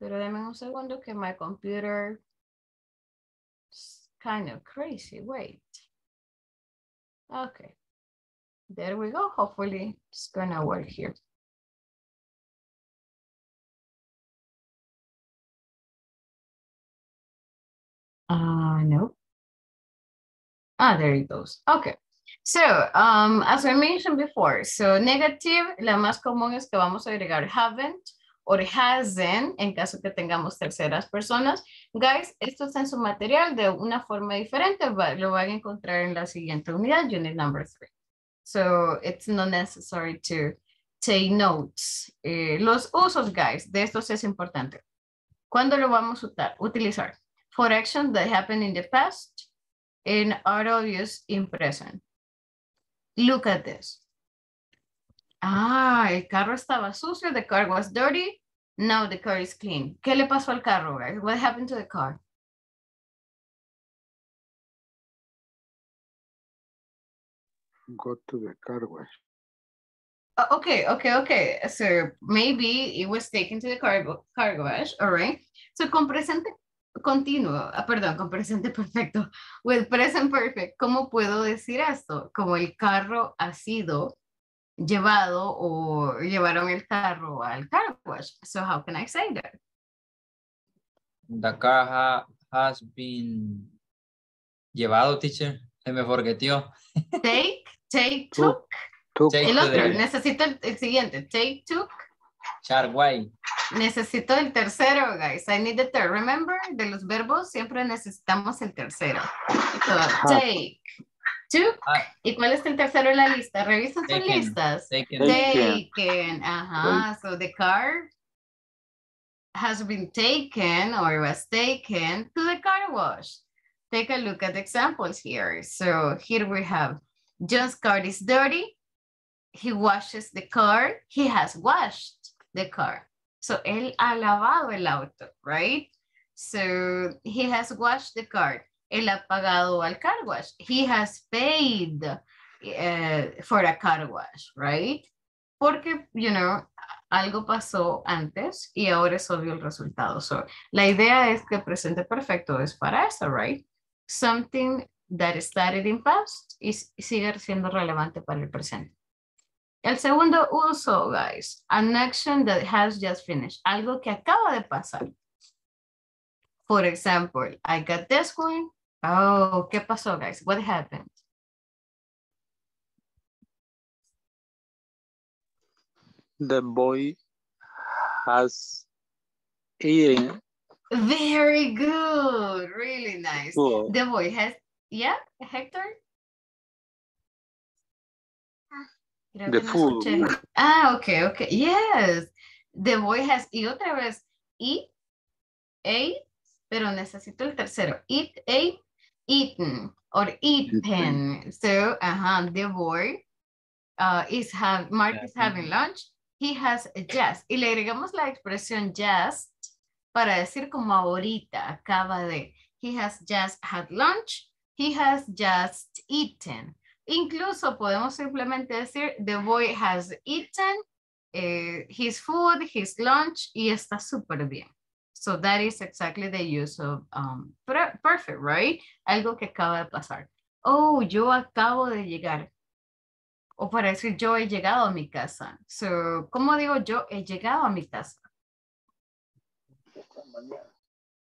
Pero denme un segundo que my computer is kind of crazy. Wait. Okay. There we go. Hopefully it's gonna work here. Uh, no. Ah, there it goes. Okay. So, um, as I mentioned before, so negative, la más común es que vamos a agregar haven't or hasn't en caso que tengamos terceras personas. Guys, esto está en su material de una forma diferente. Lo van a encontrar en la siguiente unidad, unit number three. So, it's not necessary to take notes. Eh, los usos, guys, de estos es importante. ¿Cuándo lo vamos a utilizar? for actions that happened in the past and are obvious in present. Look at this. Ah, el carro estaba sucio, the car was dirty, now the car is clean. ¿Qué le pasó al carro, guys? What happened to the car? Go to the car wash. Okay, okay, okay. So maybe it was taken to the car, car wash, all right? So con presente continuo, perdón, con presente perfecto, with present perfect, ¿cómo puedo decir esto? Como el carro ha sido llevado o llevaron el carro al car wash. So how can I say that? The car ha, has been llevado, teacher. Se me forgetió. Take, take, took. Took. Take el otro, the... necesito el, el siguiente. Take, took. Charguay. Necesito el tercero, guys. I need the third. Remember, de los verbos siempre necesitamos el tercero. So, take, took. Ah. ¿Y cuál es el tercero en la lista? Revisen sus listas. Taken. Taken. Taken. Ajá. So the car has been taken or was taken to the car wash. Take a look at examples here. So here we have John's car is dirty. He washes the car. He has washed the car. So él ha lavado el auto, right? So he has washed the car. Él ha pagado al car wash. He has paid uh, for a car wash, right? Porque, you know, algo pasó antes y ahora es obvio el resultado. So la idea es que presente perfecto es para eso, right? Something that started in past y sigue siendo relevante para el presente. El segundo uso, guys, an action that has just finished, algo que acaba de pasar. For example, I got this one. Oh, ¿qué pasó, guys? What happened? The boy has eaten. Very good, really nice. Cool. The boy has, yeah, Hector? Creo the food. No, ah, okay, okay, yes. The boy has, y otra vez, eat, ate, pero necesito el tercero. Eat, ate, eaten, or eaten. So, uh-huh, the boy uh, is, have, Mark is having lunch. He has just, y le agregamos la expresión just, para decir como ahorita, acaba de. He has just had lunch. He has just eaten. Incluso podemos simplemente decir, the boy has eaten eh, his food, his lunch, y está súper bien. So that is exactly the use of um, perfect, right? Algo que acaba de pasar. Oh, yo acabo de llegar. O para decir, yo he llegado a mi casa. So, ¿cómo digo yo he llegado a mi casa?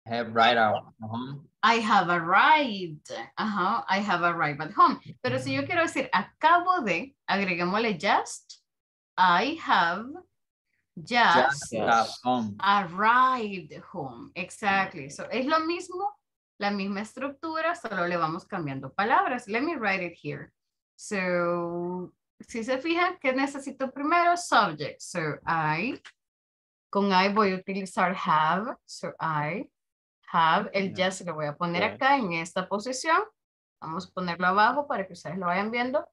Have right out. Uh-huh. I have arrived. Uh-huh. I have arrived at home. Pero si yo quiero decir acabo de, agreguémosle just. I have just, just home. Arrived home. Exactly. So es lo mismo, la misma estructura, solo le vamos cambiando palabras. Let me write it here. So, si se fijan, ¿qué necesito primero? Subject. So I, con I voy a utilizar have. So I. Have, el just lo voy a poner acá en esta posición. Vamos a ponerlo abajo para que ustedes lo vayan viendo.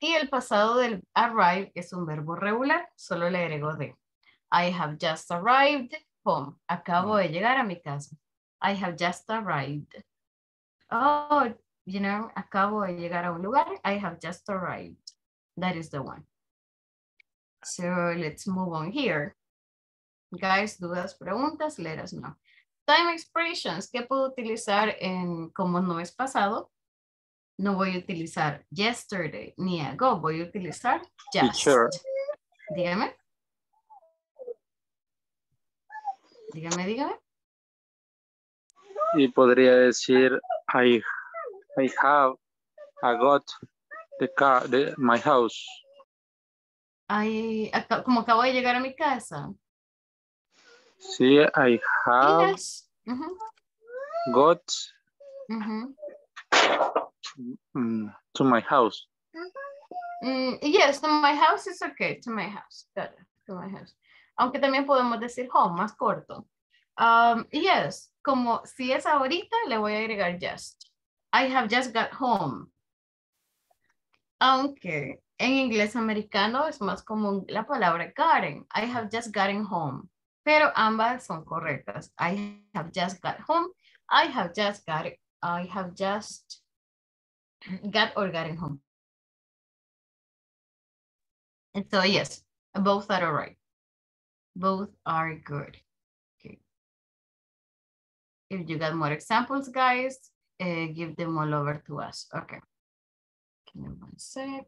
Y el pasado del arrive es un verbo regular, solo le agrego de. I have just arrived home. Acabo de llegar a mi casa. I have just arrived. Oh, you know, acabo de llegar a un lugar. I have just arrived. That is the one. So let's move on here. Guys, dudas, preguntas, let us know. Time expressions, ¿qué puedo utilizar en como no es pasado? No voy a utilizar yesterday ni ago, voy a utilizar just. Sure. Dígame. Dígame, dígame. Y podría decir, I, I have, I got the car, the, my house. I, como acabo de llegar a mi casa. Sí, I have yes. uh-huh. got uh-huh. to my house. Mm, yes, to my house is okay. To my house. Got it. To my house. Aunque también podemos decir home, más corto. Um, yes, como si es ahorita, le voy a agregar just. I have just got home. Aunque en inglés americano es más común la palabra gotten. I have just gotten home. Pero ambas son correctas. I have just got home. I have just got it. I have just got or gotten home. And so yes, both are all right. Both are good. Okay. If you got more examples, guys, uh, give them all over to us. Okay. Give me one sec.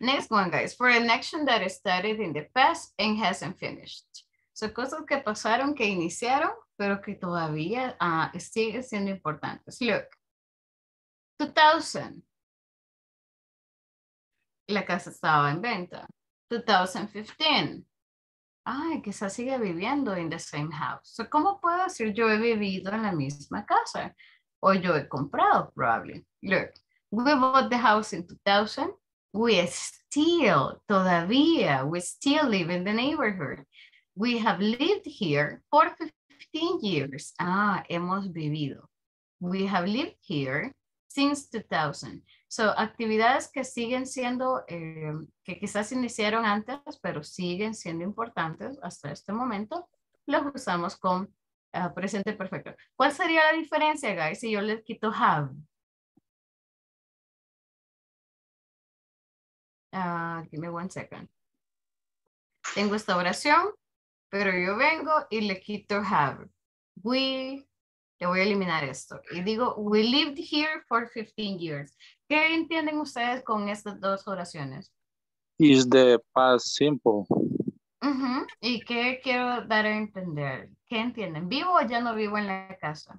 Next one, guys, for an action that started in the past and hasn't finished. So cosas que pasaron, que iniciaron, pero que todavía uh, siguen siendo importantes. Look, two thousand. La casa estaba en venta. two thousand fifteen. Ay, quizás sigue viviendo in the same house. So, ¿cómo puedo decir yo he vivido en la misma casa? O yo he comprado, probably. Look, we bought the house in two thousand. We still, todavía, we still live in the neighborhood. We have lived here for fifteen years. Ah, hemos vivido. We have lived here since two thousand. So, actividades que siguen siendo, eh, que quizás iniciaron antes, pero siguen siendo importantes hasta este momento, los usamos con uh, presente perfecto. ¿Cuál sería la diferencia, guys, si yo les quito have? Uh, give me one second. Tengo esta oración, pero yo vengo y le quito have. We... Le voy a eliminar esto y digo, we lived here for fifteen years. ¿Qué entienden ustedes con estas dos oraciones? Is the past simple. Uh-huh. ¿Y qué quiero dar a entender? ¿Qué entienden? ¿Vivo o ya no vivo en la casa?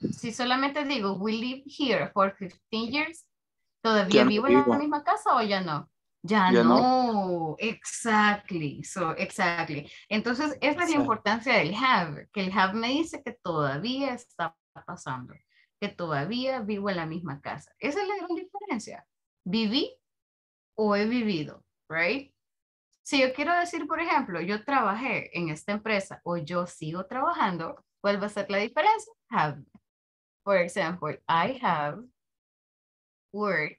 Si solamente digo, we lived here for fifteen years, ¿todavía vivo, vivo en la misma casa o ya no? Ya, ya no. no, exactly, so exactly. Entonces, esa es la importancia del have, que el have me dice que todavía está pasando, que todavía vivo en la misma casa. Esa es la gran diferencia, viví o he vivido, right? Si yo quiero decir, por ejemplo, yo trabajé en esta empresa o yo sigo trabajando, ¿cuál va a ser la diferencia? Have. For example, I have worked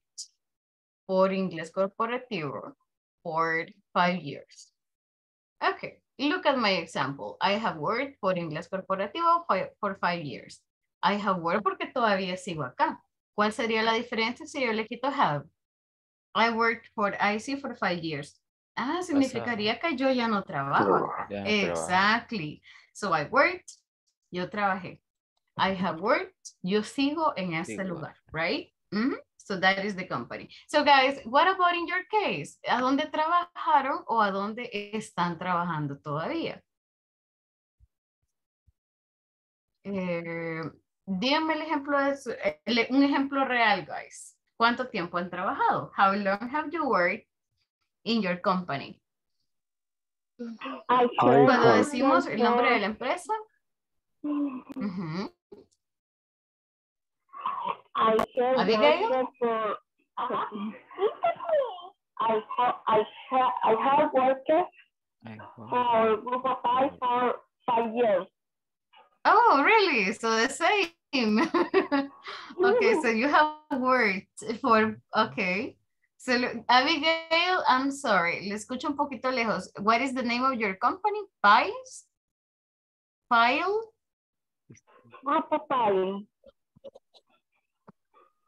for Inglés Corporativo for five years. Okay, look at my example. I have worked for Inglés Corporativo for five years. I have worked porque todavía sigo acá. ¿Cuál sería la diferencia si yo le quito have? I worked for I C for five years. Ah, significaría que yo ya no trabajo. Yeah, exactly. So I worked, yo trabajé. I have worked, yo sigo en este sigo. lugar, right? Mm-hmm. So that is the company. So guys, what about in your case? ¿A dónde trabajaron o a dónde están trabajando todavía? Eh, díganme el ejemplo de, el, un ejemplo real, guys. ¿Cuánto tiempo han trabajado? How long have you worked in your company? I Cuando decimos el nombre de la empresa. Uh-huh. I have worked for I have I have I have worked for Grupo File for five years. Oh, really? So the same. Okay, so you have worked for. Okay, so Abigail, I'm sorry, le escucho un poquito lejos. What is the name of your company? Files. File. Grupo File.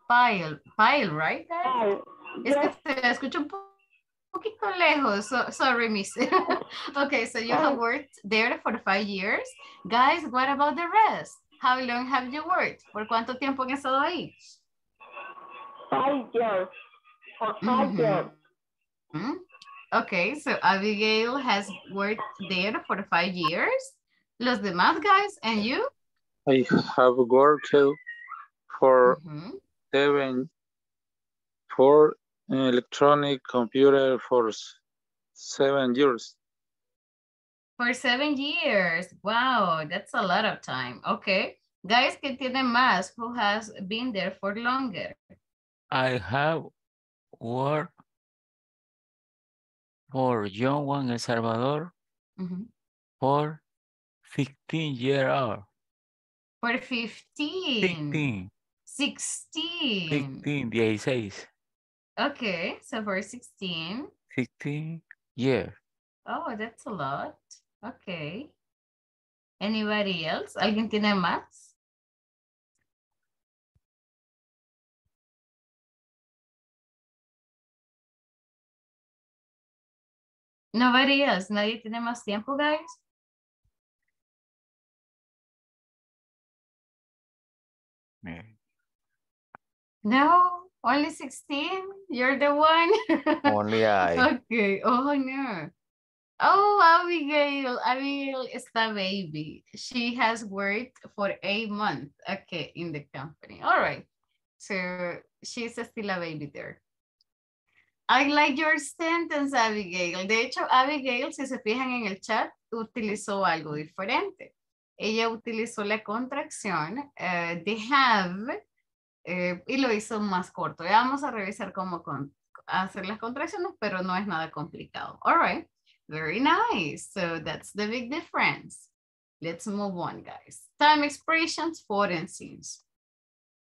File, file, right? File. Es que se la escucho un po poquito lejos. So, sorry, miss. Okay, so you have worked there for five years. Guys, what about the rest? How long have you worked? ¿Por cuánto tiempo han estado ahí? Five years. For five mm-hmm. years. Mm-hmm. Okay, so Abigail has worked there for five years. Los demás, guys, and you? I have worked for... Mm-hmm. Seven for electronic computer for seven years. For seven years. Wow, that's a lot of time. Okay. Guys, que tiene más? Who has been there for longer? I have worked for young one, El Salvador, mm-hmm. for fifteen year old. For fifteen. sixteen. sixteen, sixteen. Okay, so for sixteen. sixteen, yeah. Oh, that's a lot. Okay. Anybody else? ¿Alguien tiene más? Nobody else. ¿Nadie tiene más tiempo, guys? No, only sixteen. You're the one. Only I. Okay. Oh, no. Oh, Abigail. Abigail is the baby. She has worked for a month. Okay, in the company. All right. So she's still a baby there. I like your sentence, Abigail. De hecho, Abigail, si se fijan en el chat, utilizó algo diferente. Ella utilizó la contracción uh, de have eh, y lo hizo más corto. Ya vamos a revisar cómo con, hacer las contracciones, pero no es nada complicado. All right. Very nice. So that's the big difference. Let's move on, guys. Time expressions, foreign scenes.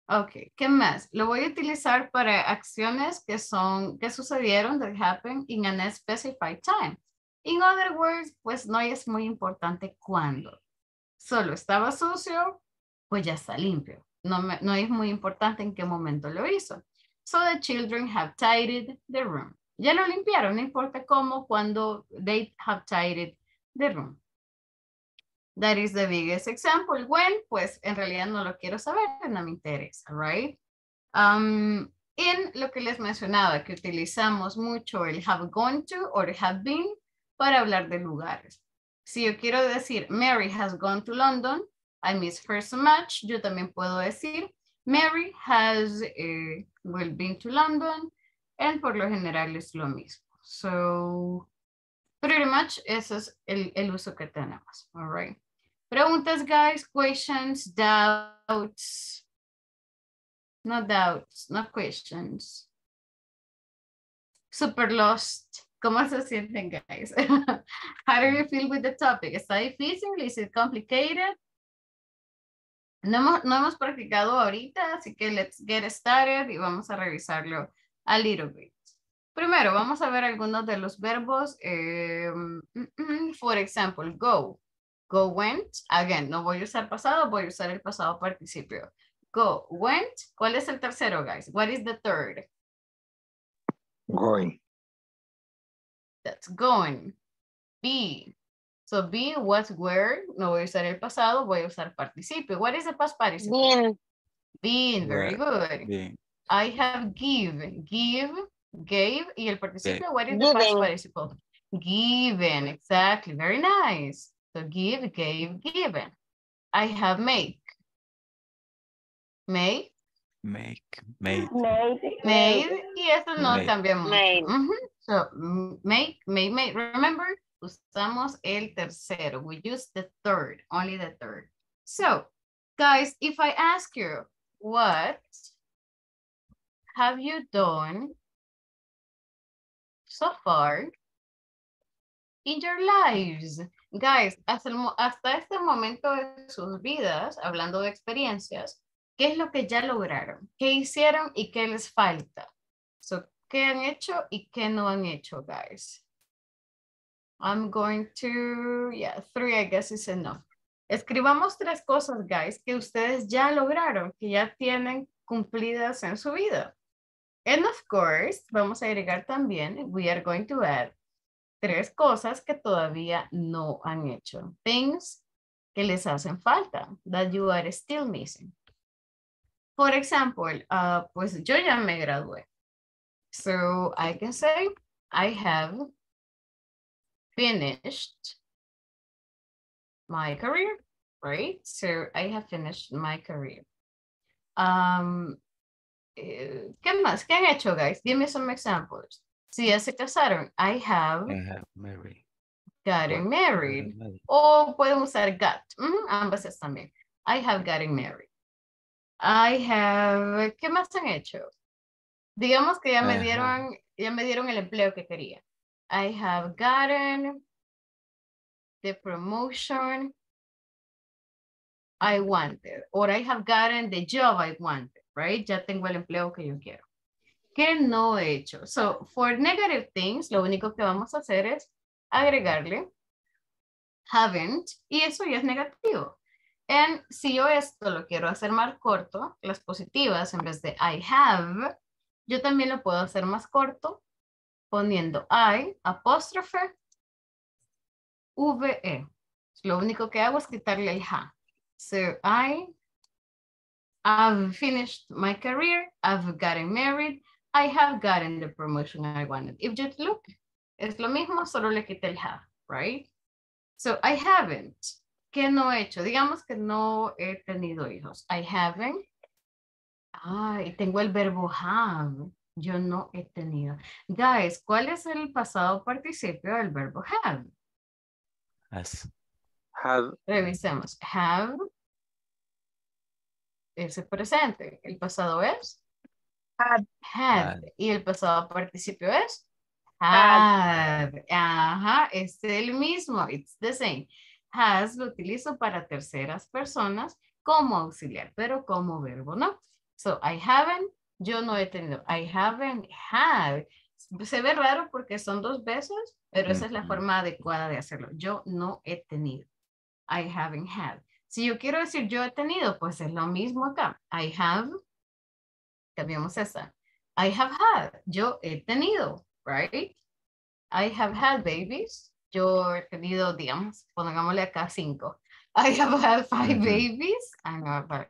Ok, ¿qué más? Lo voy a utilizar para acciones que son, que sucedieron, that happened in an specified time. In other words, pues no es muy importante cuándo. Solo estaba sucio, pues ya está limpio. No, me, no es muy importante en qué momento lo hizo. So the children have tidied the room. Ya lo limpiaron, no importa cómo, cuando, they have tidied the room. That is the biggest example. When, pues en realidad no lo quiero saber, no me interesa, right? Um, en lo que les mencionaba, que utilizamos mucho el have gone to o have been para hablar de lugares. Si yo quiero decir, Mary has gone to London, I miss her so much, yo también puedo decir, Mary has eh, well been to London, and por lo general es lo mismo. So, pretty much, ese es el, el uso que tenemos, all right? Preguntas, guys, questions, doubts. No doubts, no questions. Super lost. ¿Cómo se sienten, guys? How do you feel with the topic? ¿Está difícil? ¿Es complicated? No hemos, no hemos practicado ahorita, así que let's get started y vamos a revisarlo a little bit. Primero, vamos a ver algunos de los verbos. Eh, for example, go. Go went. Again, no voy a usar pasado, voy a usar el pasado participio. Go, went. ¿Cuál es el tercero, guys? What is the third? Going. That's going. Be. So be was where. No voy a usar el pasado, voy a usar participio. What is the past participle? Been. Been. Very good. Been. I have given. Give, gave. Y el participio, yeah. What is the past participle? Given. Exactly. Very nice. So give, gave, given. I have make. Make. Make. Made. Made. Y eso no made. Cambia mucho. Made. Mm-hmm. So, make, make, make. Remember, usamos el tercero. We use the third, only the third. So, guys, if I ask you, what have you done so far in your lives? Guys, hasta, el, hasta este momento de sus vidas, hablando de experiencias, ¿qué es lo que ya lograron? ¿Qué hicieron y qué les falta? So, ¿qué han hecho y qué no han hecho, guys? I'm going to, yeah, three, I guess is enough. Escribamos tres cosas, guys, que ustedes ya lograron, que ya tienen cumplidas en su vida. And of course, vamos a agregar también, we are going to add tres cosas que todavía no han hecho. Things que les hacen falta, that you are still missing. For example, uh, pues yo ya me gradué. So I can say, I have finished my career, right? So I have finished my career. Um, ¿Qué más? ¿Qué han hecho, guys? Give me some examples. Si ya se casaron, I have, I have married. Gotten married. married. O pueden usar got. Mm-hmm. Ambas están bien. I have gotten married. I have, ¿qué más han hecho? Digamos que ya me dieron, ya me dieron el empleo que quería. I have gotten the promotion I wanted, or I have gotten the job I wanted, right? Ya tengo el empleo que yo quiero. ¿Qué no he hecho? So, for negative things, lo único que vamos a hacer es agregarle haven't, y eso ya es negativo. And si yo esto lo quiero hacer más corto, las positivas, en vez de I have, yo también lo puedo hacer más corto poniendo I, apóstrofe, ve. Lo único que hago es quitarle el ha. So, I have finished my career, I've gotten married, I have gotten the promotion I wanted. If you look, es lo mismo, solo le quité el have, right? So, I haven't. ¿Qué no he hecho? Digamos que no he tenido hijos. I haven't. Ay, tengo el verbo have. Yo no he tenido. Guys, ¿cuál es el pasado participio del verbo have? As. Have. Revisemos. Have. Es el presente. El pasado es? Had. Had. Y el pasado participio es? Had. Had. Ajá, es el mismo. It's the same. Has lo utilizo para terceras personas como auxiliar, pero como verbo, ¿no? So, I haven't, yo no he tenido. I haven't had. Se ve raro porque son dos veces, pero esa es la forma adecuada de hacerlo. Yo no he tenido. I haven't had. Si yo quiero decir yo he tenido, pues es lo mismo acá. I have, cambiamos esa. I have had, yo he tenido, right? I have had babies. Yo he tenido, digamos, pongámosle acá cinco. I have had five babies. I know, but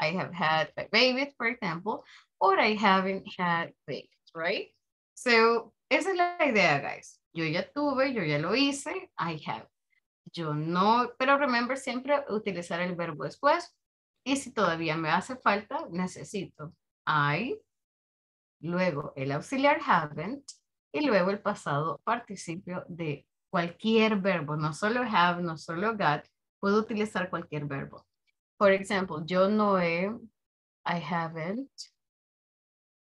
I have had five babies, for example, or I haven't had babies, right? So, esa es la idea, guys. Yo ya tuve, yo ya lo hice, I have. Yo no, pero remember siempre utilizar el verbo después. Y si todavía me hace falta, necesito I, luego el auxiliar haven't, y luego el pasado participio de cualquier verbo, no solo have, no solo got, puedo utilizar cualquier verbo. Por ejemplo, yo no he, I haven't,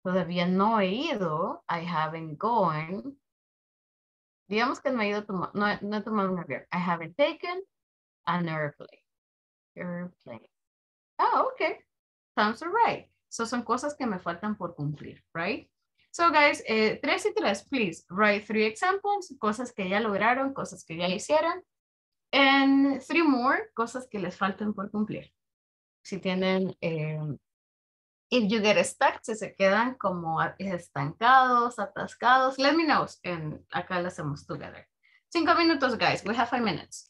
todavía no he ido, I haven't gone, digamos que no he ido, no, no he tomado un avión, I haven't taken an airplane, airplane. Oh, okay, sounds all right. So son cosas que me faltan por cumplir, right? So guys, eh, tres y tres, please write three examples, cosas que ya lograron, cosas que ya hicieron. And three more, cosas que les faltan por cumplir. Si tienen, eh, if you get stuck, si se quedan como estancados, atascados, let me know. And acá lo hacemos together. Cinco minutos, guys, we have five minutes.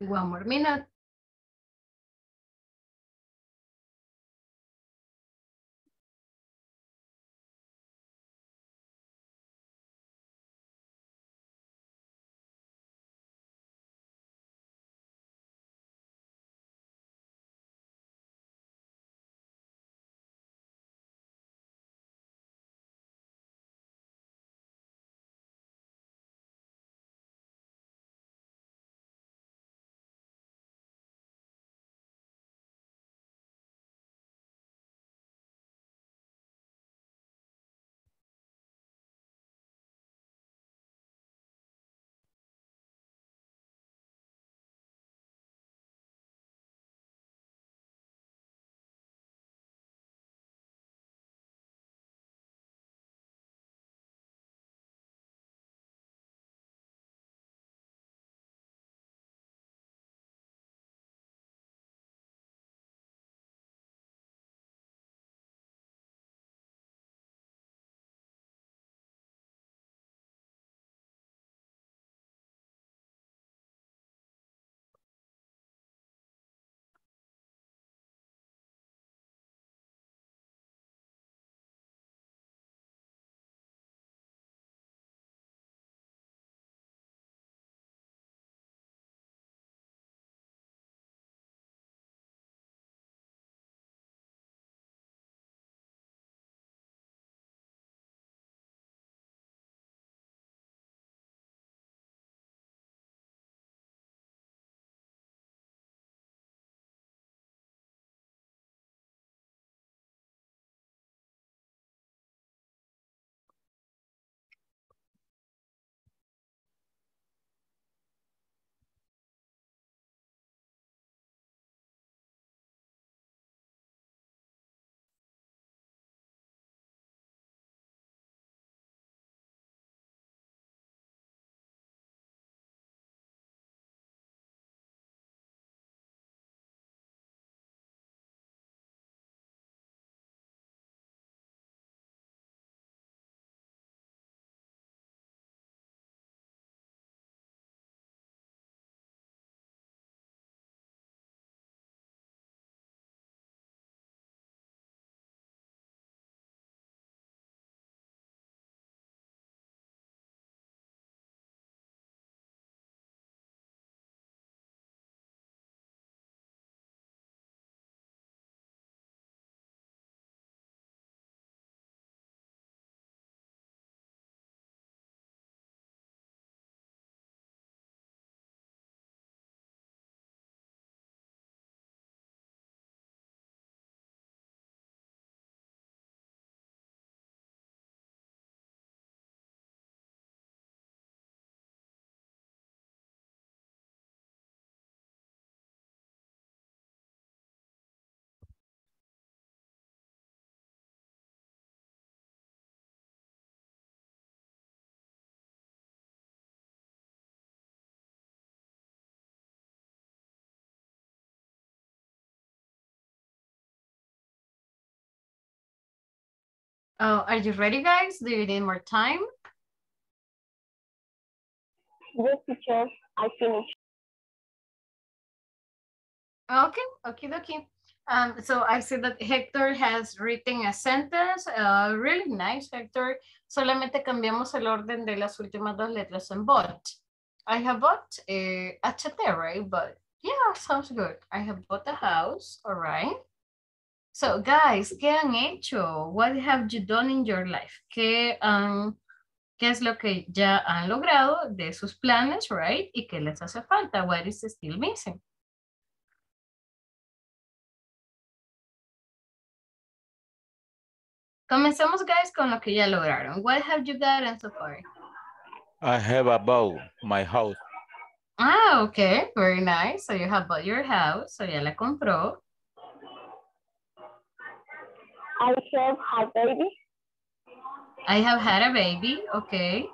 One more minute. Oh, are you ready, guys? Do you need more time? Yes, teacher. I finished. Okay, okay, okay. Um, so I see that Hector has written a sentence. Uh, really nice, Hector. Solamente cambiamos el orden de las últimas dos letras en bot. I have bought a, a chaterra, but yeah, sounds good. I have bought a house, all right. So, guys, ¿qué han hecho? What have you done in your life? ¿Qué, um, ¿Qué es lo que ya han logrado de sus planes, right? ¿Y qué les hace falta? What is still missing? Comencemos, guys, con lo que ya lograron. What have you gotten so far? I have bought my house. Ah, okay. Very nice. So you have bought your house. So ya la compró. I have had a baby. I have had a baby, okay.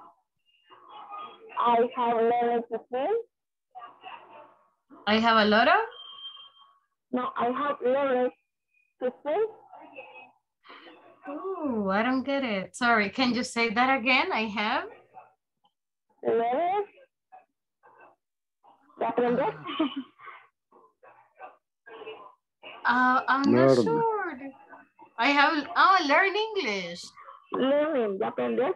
I have a lot of things. I have a lot of? No, I have a lot of things. Oh, I don't get it. Sorry, can you say that again? I have? A lot of que aprender. Uh, I'm not learn. sure. I have, oh, learn English. Learning, aprender.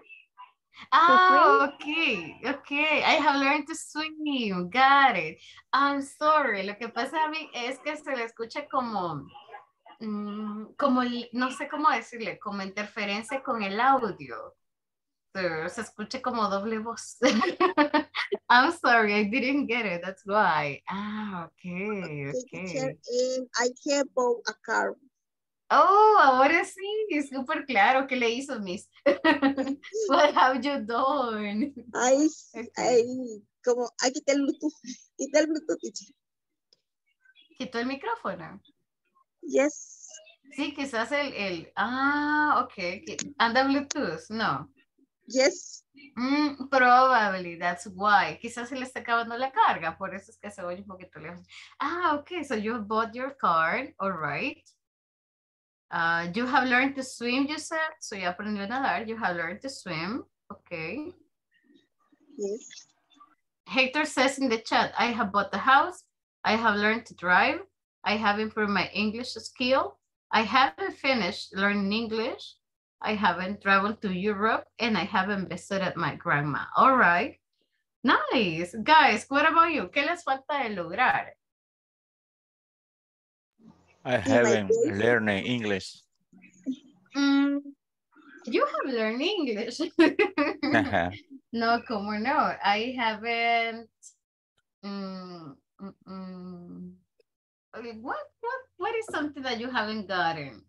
Ah, okay, okay. I have learned to swim. Got it. I'm sorry. Lo que pasa a mí es que se le escucha como, mmm, como, no sé cómo decirle, como interferencia con el audio. So, se escucha como doble voz. I'm sorry, I didn't get it. That's why. Ah, okay, okay. I can't borrow a car. Oh, ahora sí, súper claro. ¿Qué le hizo, Miss? What have you done? Ay, ay, como, ay, quité el Bluetooth. Quité el Bluetooth, teacher. ¿Quitó el micrófono? Yes. Sí, quizás el, el, ah, ok. ¿Anda Bluetooth? No. Yes. Mm, probably, that's why. Quizás se le está acabando la carga, por eso es que se oye un poquito lejos. Ah, ok, so you bought your card, all right. Uh, you have learned to swim, you said. So ya aprendió a nadar. You have learned to swim. Okay. Yes. Hector says in the chat, I have bought a house. I have learned to drive. I have improved my English skill. I haven't finished learning English. I haven't traveled to Europe. And I haven't visited my grandma. All right. Nice. Guys, what about you? ¿Qué les falta de lograr? I haven't learned English. Mm, you have learned English. No, como no. I haven't. Mm, mm, mm. What, what, what is something that you haven't gotten?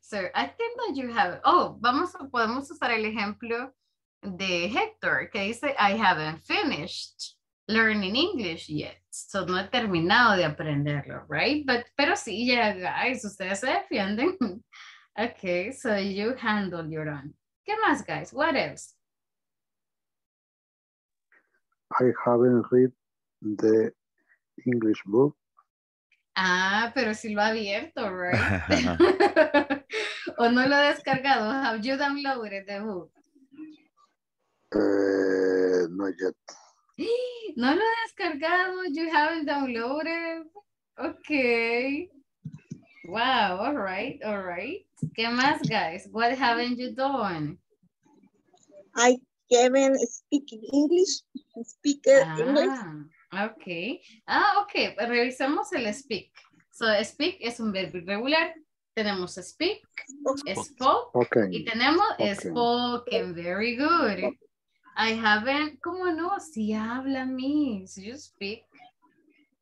So I think that you have. Oh, vamos a, podemos usar el ejemplo de Héctor, que dice, I haven't finished learning English yet. So no he terminado de aprenderlo, right? But, pero sí, yeah, guys, ustedes se defienden. Okay, so you handle your own. ¿Qué más, guys? What else? I haven't read the English book. Ah, pero sí lo ha abierto, right? O no lo ha descargado. Have you downloaded the book? Uh, not yet. No lo he descargado. You haven't downloaded. Okay. Wow. All right. All right. ¿Qué más, guys? What haven't you done? I haven't speaking English. Speak ah, English. Okay. Ah, okay. Revisamos el speak. So, speak es un verbo irregular. Tenemos speak, spoke, okay. Y tenemos okay. Spoken. Very good. I haven't, ¿cómo no? Si habla Miss, you speak.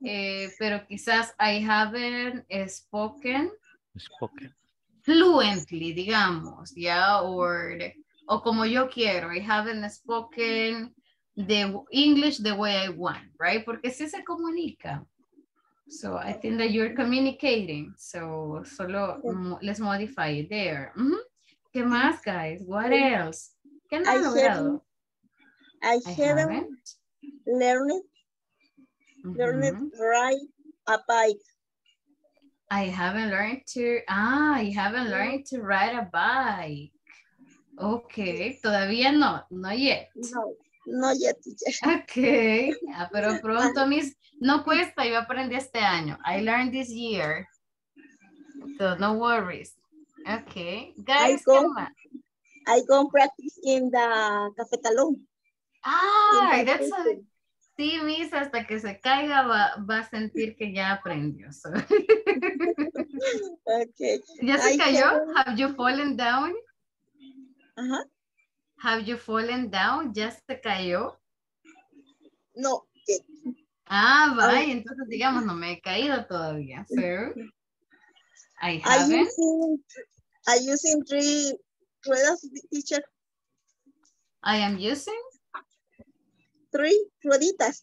Eh, pero quizás I haven't spoken, spoken fluently, digamos, ya, yeah? Or, o como yo quiero, I haven't spoken the English the way I want, right? Porque sí se comunica. So I think that you're communicating. So solo um, let's modify it there. Mm-hmm. ¿Qué más, guys? What else? ¿Qué no han logrado? I, I haven't, haven't learned, learned mm-hmm. to ride a bike. I haven't learned to, ah, I haven't learned to ride a bike. Okay, todavía no, not yet. No, no yet. Okay, ah, pero pronto, Miss, no cuesta, yo aprendí este año. I learned this year, so no worries. Okay, guys, I go, I go practice in the cafetalón. Ah, that's a, sí, Miss, hasta que se caiga va, va a sentir que ya aprendió. So. Okay. ¿Ya se I cayó? Haven't... Have you fallen down? Uh-huh. Have you fallen down? ¿Ya se cayó? No. Ah, vaya, I... entonces digamos, no me he caído todavía. So, I haven't. I using three ruedas, teacher. I am using? Three rueditas.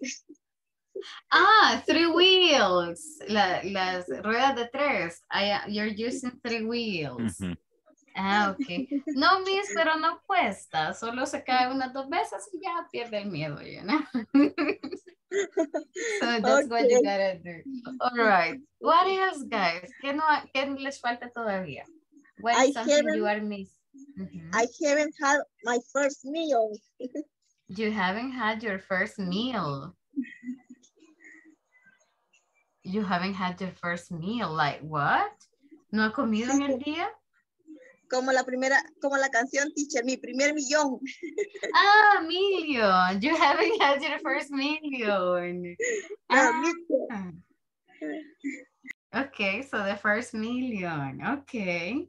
Ah, three wheels. La, las ruedas de tres. I, you're using three wheels. Mm-hmm. Ah, ok. No, Miss, pero no cuesta. Solo se cae unas dos veces y ya pierde el miedo, you know? So that's okay. What you gotta do. All right. What else, guys? ¿Qué, no, qué les falta todavía? What is something you are missing? Mm-hmm. I haven't had my first meal. You haven't had your first meal. you haven't had your first meal. Like, what? ¿No ha comido en el día? Como la primera, como la canción, teacher, mi primer millón. Ah, million. You haven't had your first million. Ah. Okay, so the first million. Okay.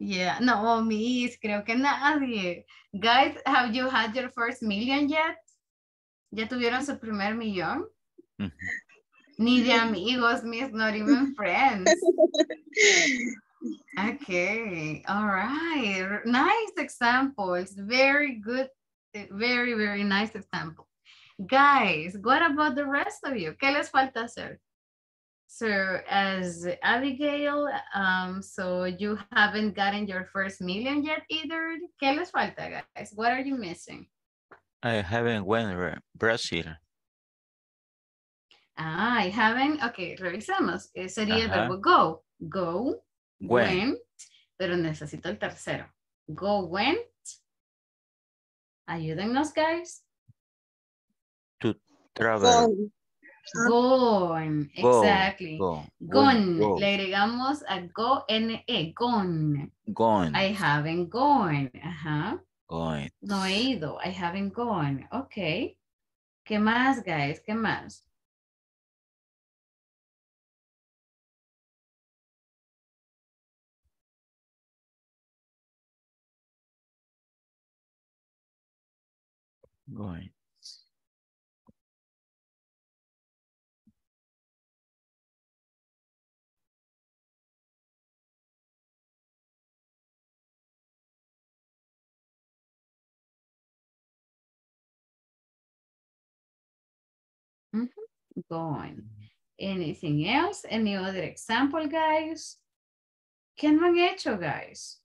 Yeah, no, oh, Miss, creo que nadie. Guys, have you had your first million yet? ¿Ya tuvieron su primer millón? Ni de amigos, Miss, not even friends. Okay, all right. Nice examples. Very good. Very, very nice example. Guys, what about the rest of you? ¿Qué les falta hacer? So as Abigail, um, so you haven't gotten your first million yet either. ¿Qué les falta, guys? What are you missing? I haven't went to Brazil. Ah, I haven't. Okay, revisemos. Eh, sería uh-huh. el verbo go. Go, went. went. Pero necesito el tercero. Go, went. Ayúdennos, guys. To travel. Go. Gone. Go. Exactly. Go. Gone. Go. Le agregamos a go, N-E. Gone. Gone. I haven't gone. Ajá. Going. No he ido. I haven't gone. Okay. ¿Qué más, guys? ¿Qué más? Going. Mm-hmm. Going. Anything else? Any other example, guys? ¿Qué no han hecho, guys?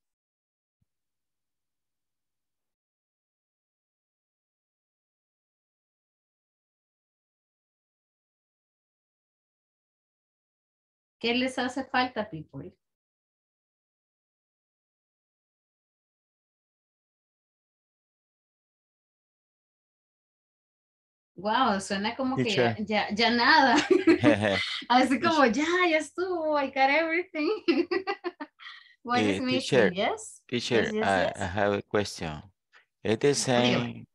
¿Qué les hace falta, people? Wow, suena como teacher. que ya, ya, ya nada. Así como ya, ya estuvo, I got everything. What yeah, is missing? Yes? Teacher, yes, yes, I, yes. I have a question. It's the same, really?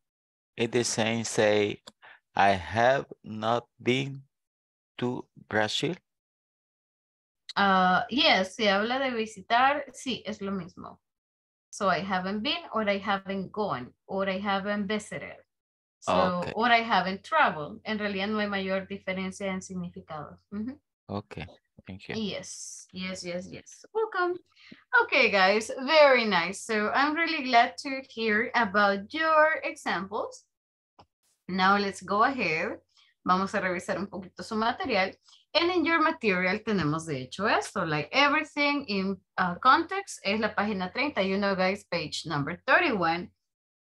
It's the same say, I have not been to Brazil. Uh, yes, si habla de visitar, sí, es lo mismo. So I haven't been, or I haven't gone, or I haven't visited. So, okay. Or I haven't traveled. En realidad no hay mayor diferencia en significados. Mm-hmm. Okay, thank you. Yes, yes, yes, yes. Welcome. Okay, guys, very nice. So I'm really glad to hear about your examples. Now let's go ahead. Vamos a revisar un poquito su material. And in your material tenemos de hecho esto, like everything in uh, context, es la página thirty-one, guys, page number thirty-one,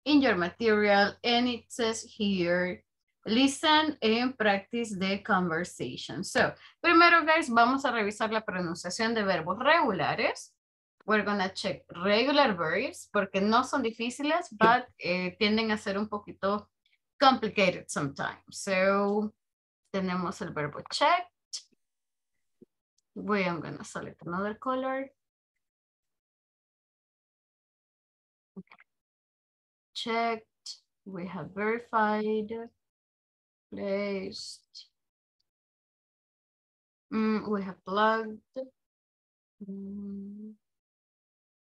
in your material, and it says here, listen and practice the conversation. So, primero, guys, vamos a revisar la pronunciación de verbos regulares. We're gonna check regular verbs, porque no son difíciles, but eh, tienden a ser un poquito complicated sometimes. So, tenemos el verbo check. Wait, I'm gonna select another color. Okay. Checked, we have verified, placed, mm, we have plugged, mm,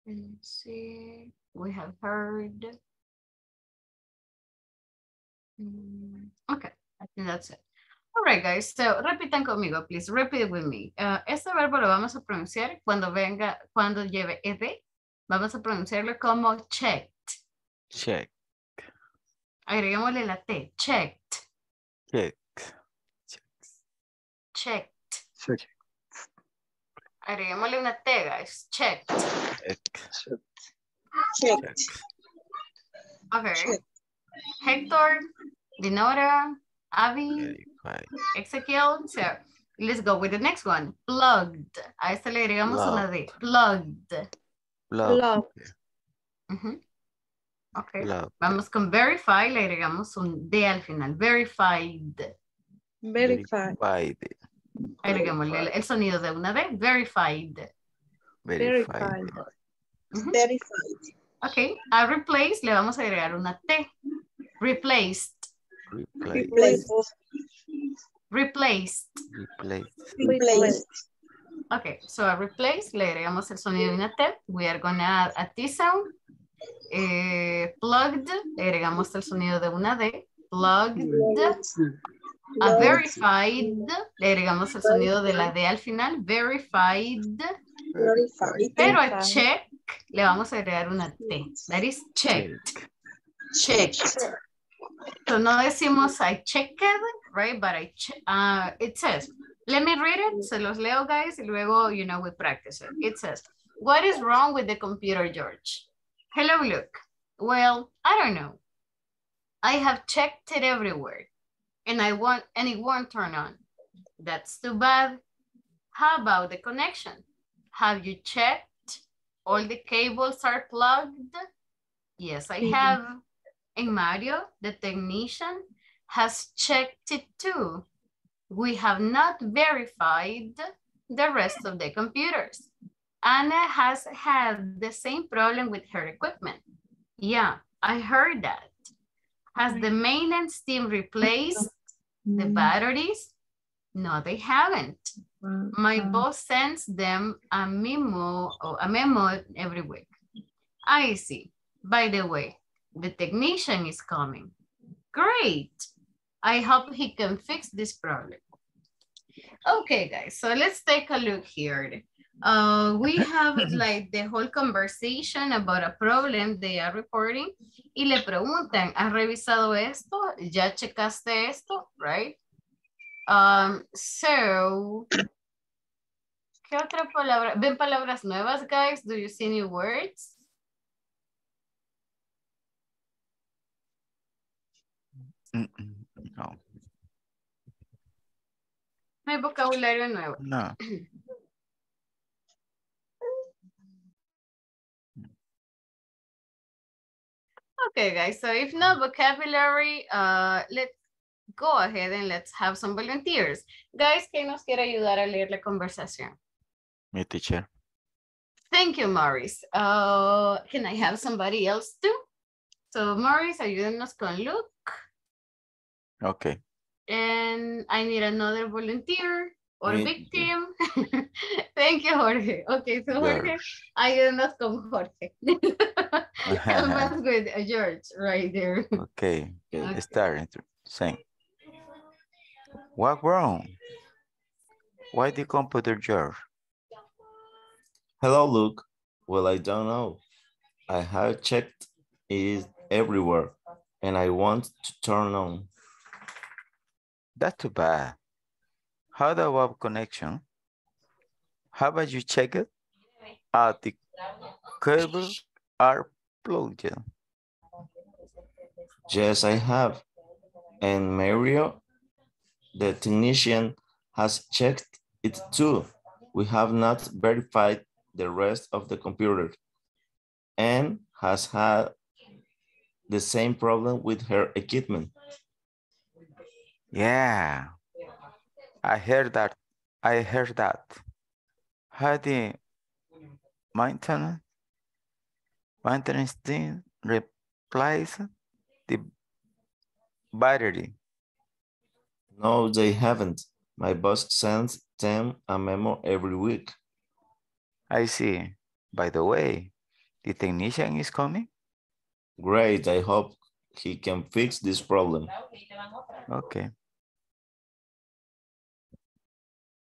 let's see, we have heard. Mm, okay, I think that's it. All right, guys, so repitan conmigo, please, repeat with me. Uh, este verbo lo vamos a pronunciar cuando venga, cuando lleve ed, vamos a pronunciarlo como checked. Check. Agreguémosle la T, checked. Check. Checks. Checked. Check. Agreguémosle una T, guys, checked. Check. Check. Checked. Okay. Check. Hector, Dinora, Abby, right. Ezequiel. So let's go with the next one. Plugged. A esta le agregamos una D. Plugged. Plugged. Plugged. Uh-huh. Okay. Plugged. Vamos con verify. Le agregamos un D al final. Verified. Verified. Verified. Agreguémosle el, el sonido de una vez. Verified. Verified. Verified. Uh-huh. Verified. Ok. A replace le vamos a agregar una T. Replaced. Replaced. Replaced. Replaced. Replaced. Replaced. Ok. So a replace le agregamos el sonido de una T. We are going to add a T sound. Eh, plugged. Le agregamos el sonido de una D. Plugged. A verified, le agregamos el sonido de la D al final, verified, verified. Pero a check le vamos a agregar una T, that is checked, checked. So no decimos I checked, right, but I check, uh, it says, let me read it, se los leo guys, y luego, you know, we practice it. It says, what is wrong with the computer, George? Hello, Luke. Well, I don't know. I have checked it everywhere. And I want, and it won't turn on. That's too bad. How about the connection? Have you checked? All the cables are plugged? Yes, I have. And Mario, the technician, has checked it too. We have not verified the rest of the computers. Anna has had the same problem with her equipment. Yeah, I heard that. Has the maintenance team replaced the batteries? No, they haven't. My boss sends them a memo, or a memo every week. I see. By the way, the technician is coming. Great. I hope he can fix this problem. Okay, guys. So let's take a look here. Uh, we have like the whole conversation about a problem they are reporting y le preguntan, ¿has revisado esto? ¿Ya checaste esto? Right? Um, so, ¿qué otra palabra? ¿Ven palabras nuevas, guys? Do you see any words? No. ¿No hay vocabulario nuevo? No. Okay, guys, so if no vocabulary, uh, let's go ahead and let's have some volunteers. Guys, ¿quién nos quiere ayudar a leer la conversación? Me, teacher. Thank you, Maurice. Uh, can I have somebody else too? So, Maurice, ayúdenos con Luke. Okay. And I need another volunteer or me, victim. Thank you, Jorge. Okay, so Jorge, ayúdenos con Jorge. Help us with George right there. Okay, okay. Start saying, what's wrong? Why the computer, George? Hello, Luke. Well, I don't know. I have checked it everywhere, and I want to turn on. That's too bad. How the web connection? How about you check it? Uh, the cables are plugged. Yes, I have. And Mario, the technician, has checked it too. We have not verified the rest of the computer and has had the same problem with her equipment. Yeah, I heard that. I heard that. Had the maintenance Maintenance team replace the battery. No, they haven't. My boss sends them a memo every week. I see. By the way, the technician is coming? Great. I hope he can fix this problem. Okay.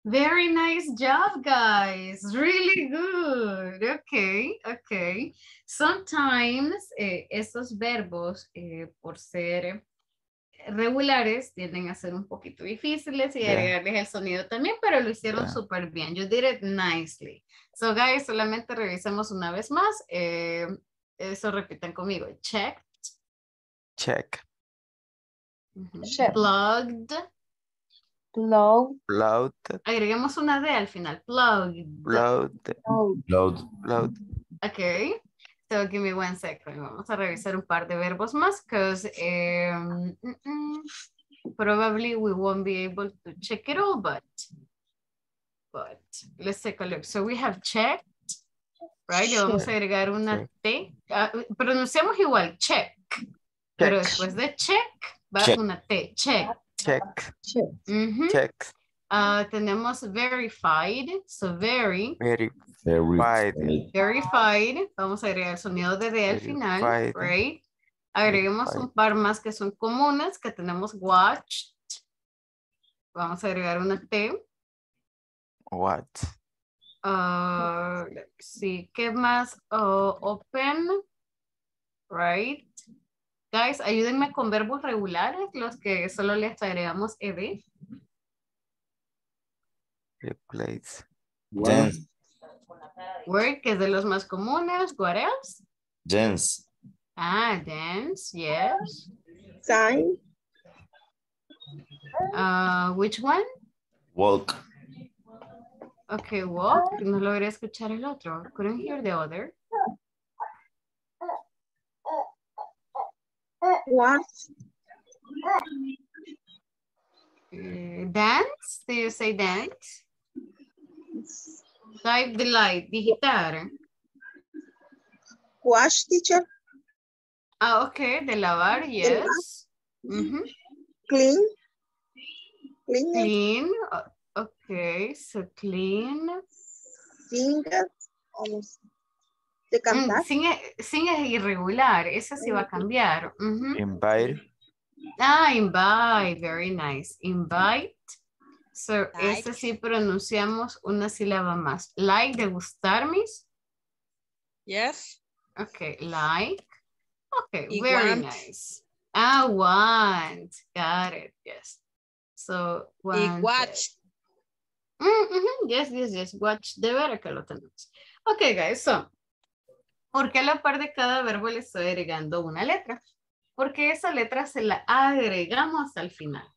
Very nice job, guys. Really good. Okay, okay. Sometimes eh, esos verbos, eh, por ser regulares, tienden a ser un poquito difíciles y yeah. agregarles el sonido también, pero lo hicieron yeah. súper bien. You did it nicely. So, guys, solamente revisemos una vez más. Eh, eso repitan conmigo. Checked. Check. Uh-huh. Check. Plugged. Plugged. Plugged. Agreguemos una D al final. Plugged. Plugged. Plugged. Plugged. Okay. So give me one second. Vamos a revisar un par de verbos más because um, probably we won't be able to check it all, but but let's take a look. So we have checked, right? Sure. Le vamos a agregar una T. Uh, pronunciamos igual, check. Check. Pero después de check, va check. Una T. Check. Check. Check. Mm-hmm. Check. Uh, tenemos verified. So very. Very. Verified. Verified. Vamos a agregar el sonido de D al final, verified. Right? Agreguemos verified. Un par más que son comunes, que tenemos watched. Vamos a agregar una T. What? Uh, let's see. ¿Qué más? Uh, open. Right. Guys, ayúdenme con verbos regulares, los que solo les agregamos ed. Replace. Dance. Work, que es de los más comunes. What else? Dance. Ah, dance, yes. Sign. Uh, which one? Walk. Okay, walk. No logré escuchar el otro. Couldn't hear the other. Watch. Uh, dance. Do you say dance? Type the light. Digitar. Wash, teacher. Ah, okay. De lavar, yes. Mm-hmm. Clean. Clean. Clean. Okay, so clean. Singer. De cantar. Sing, sing es irregular. Esa sí va a cambiar. Uh-huh. Invite. Ah, invite. Very nice. Invite. So, like. Esta sí pronunciamos una sílaba más. Like de gustar, miss. Yes. Okay, like. Okay, y very want. Nice. Ah, want. Got it. Yes. So, want. Y watch. Mm-hmm. Yes, yes, yes. Watch. De ver que lo tenemos. Okay, guys. So, ¿por qué a la par de cada verbo le estoy agregando una letra? Porque esa letra se la agregamos al final.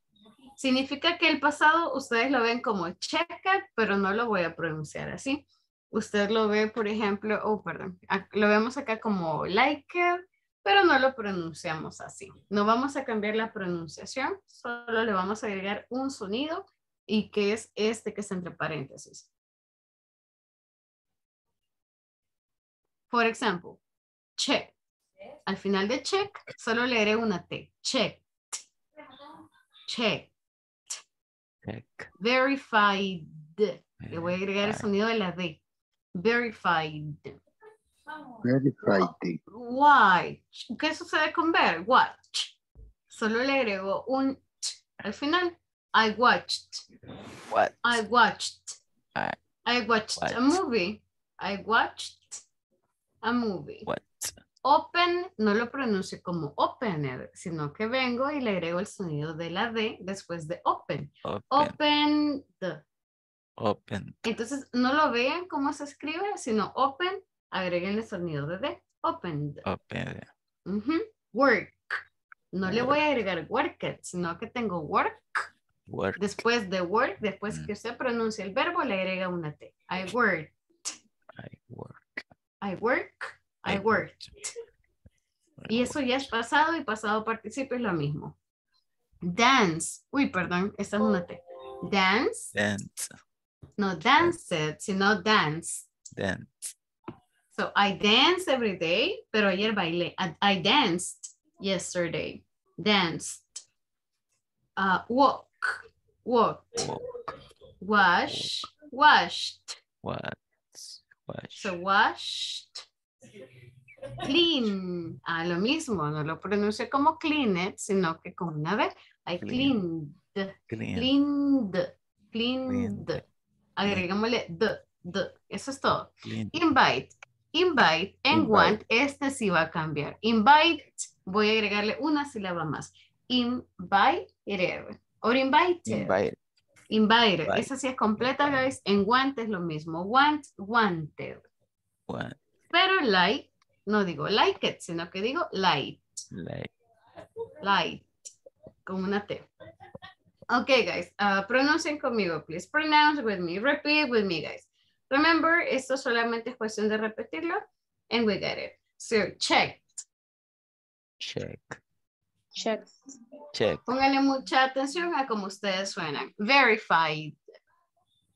Significa que el pasado ustedes lo ven como checa, pero no lo voy a pronunciar así. Usted lo ve, por ejemplo, oh, perdón, lo vemos acá como like, pero no lo pronunciamos así. No vamos a cambiar la pronunciación, solo le vamos a agregar un sonido y que es este que está entre paréntesis. Por ejemplo, check. Al final de check, solo le agrego una T. Check. Check. Check. Verified. Le voy a agregar el sonido de la D. Verified. Verified. Watch. ¿Qué sucede con ver? Watch. Solo le agrego un ch al final. I watched. What? I watched. I, I watched what? A movie. I watched a movie. What? Open, no lo pronuncio como opener, sino que vengo y le agrego el sonido de la D después de open. Open. Opened. Opened. Entonces, no lo vean cómo se escribe, sino open, agreguen el sonido de D. Opened. Opened. Uh-huh. Work. No work. Le voy a agregar worked, sino que tengo work. Work. Después de work, después mm. que se pronuncia el verbo, le agrega una T. I worked. I work. I work. I worked. Y eso ya es pasado y pasado participio es lo mismo. Dance. Uy, perdón, esta es una T. Dance. Dance. No danced, sino dance. Dance. So I dance every day, pero ayer bailé. I danced yesterday. Danced. Uh, walk. Walked. Walk. Wash. Washed. What? Wash. So washed. Clean, ah, lo mismo, no lo pronuncio como clean, sino que con una vez, I cleaned, cleaned, cleaned, agregámosle d, d, eso es todo. Clean. Invite, invite, and invite. Want, este sí va a cambiar. Invite, voy a agregarle una sílaba más. Invited, or invited, invited, invited. Esa sí es completa, guys, and want es lo mismo, want, wanted. What? Pero like, no digo like it, sino que digo light. Light. Light. Con una T. Ok, guys. Uh, pronuncien conmigo, please. Pronounce with me. Repeat with me, guys. Remember, esto solamente es cuestión de repetirlo. And we get it. So, check. Check. Check. Check. Pónganle mucha atención a cómo ustedes suenan. Verified.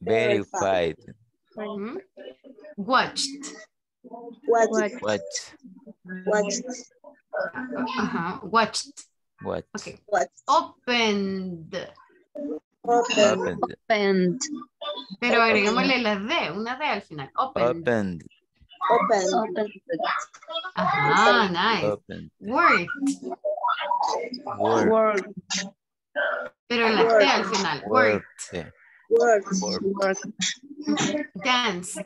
Verified. Mm-hmm. Watched. Watched. Watched. Watched. Uh-huh. Watched. What? Okay. What? Opened. Opened. Opened. Pero agreguémosle la D, una D al final. Opened. Opened. Opened. Opened. Ajá, opened. Nice. Opened. Word. Word. Word. Pero la T al final. Word. Word. Word. Word. Dance.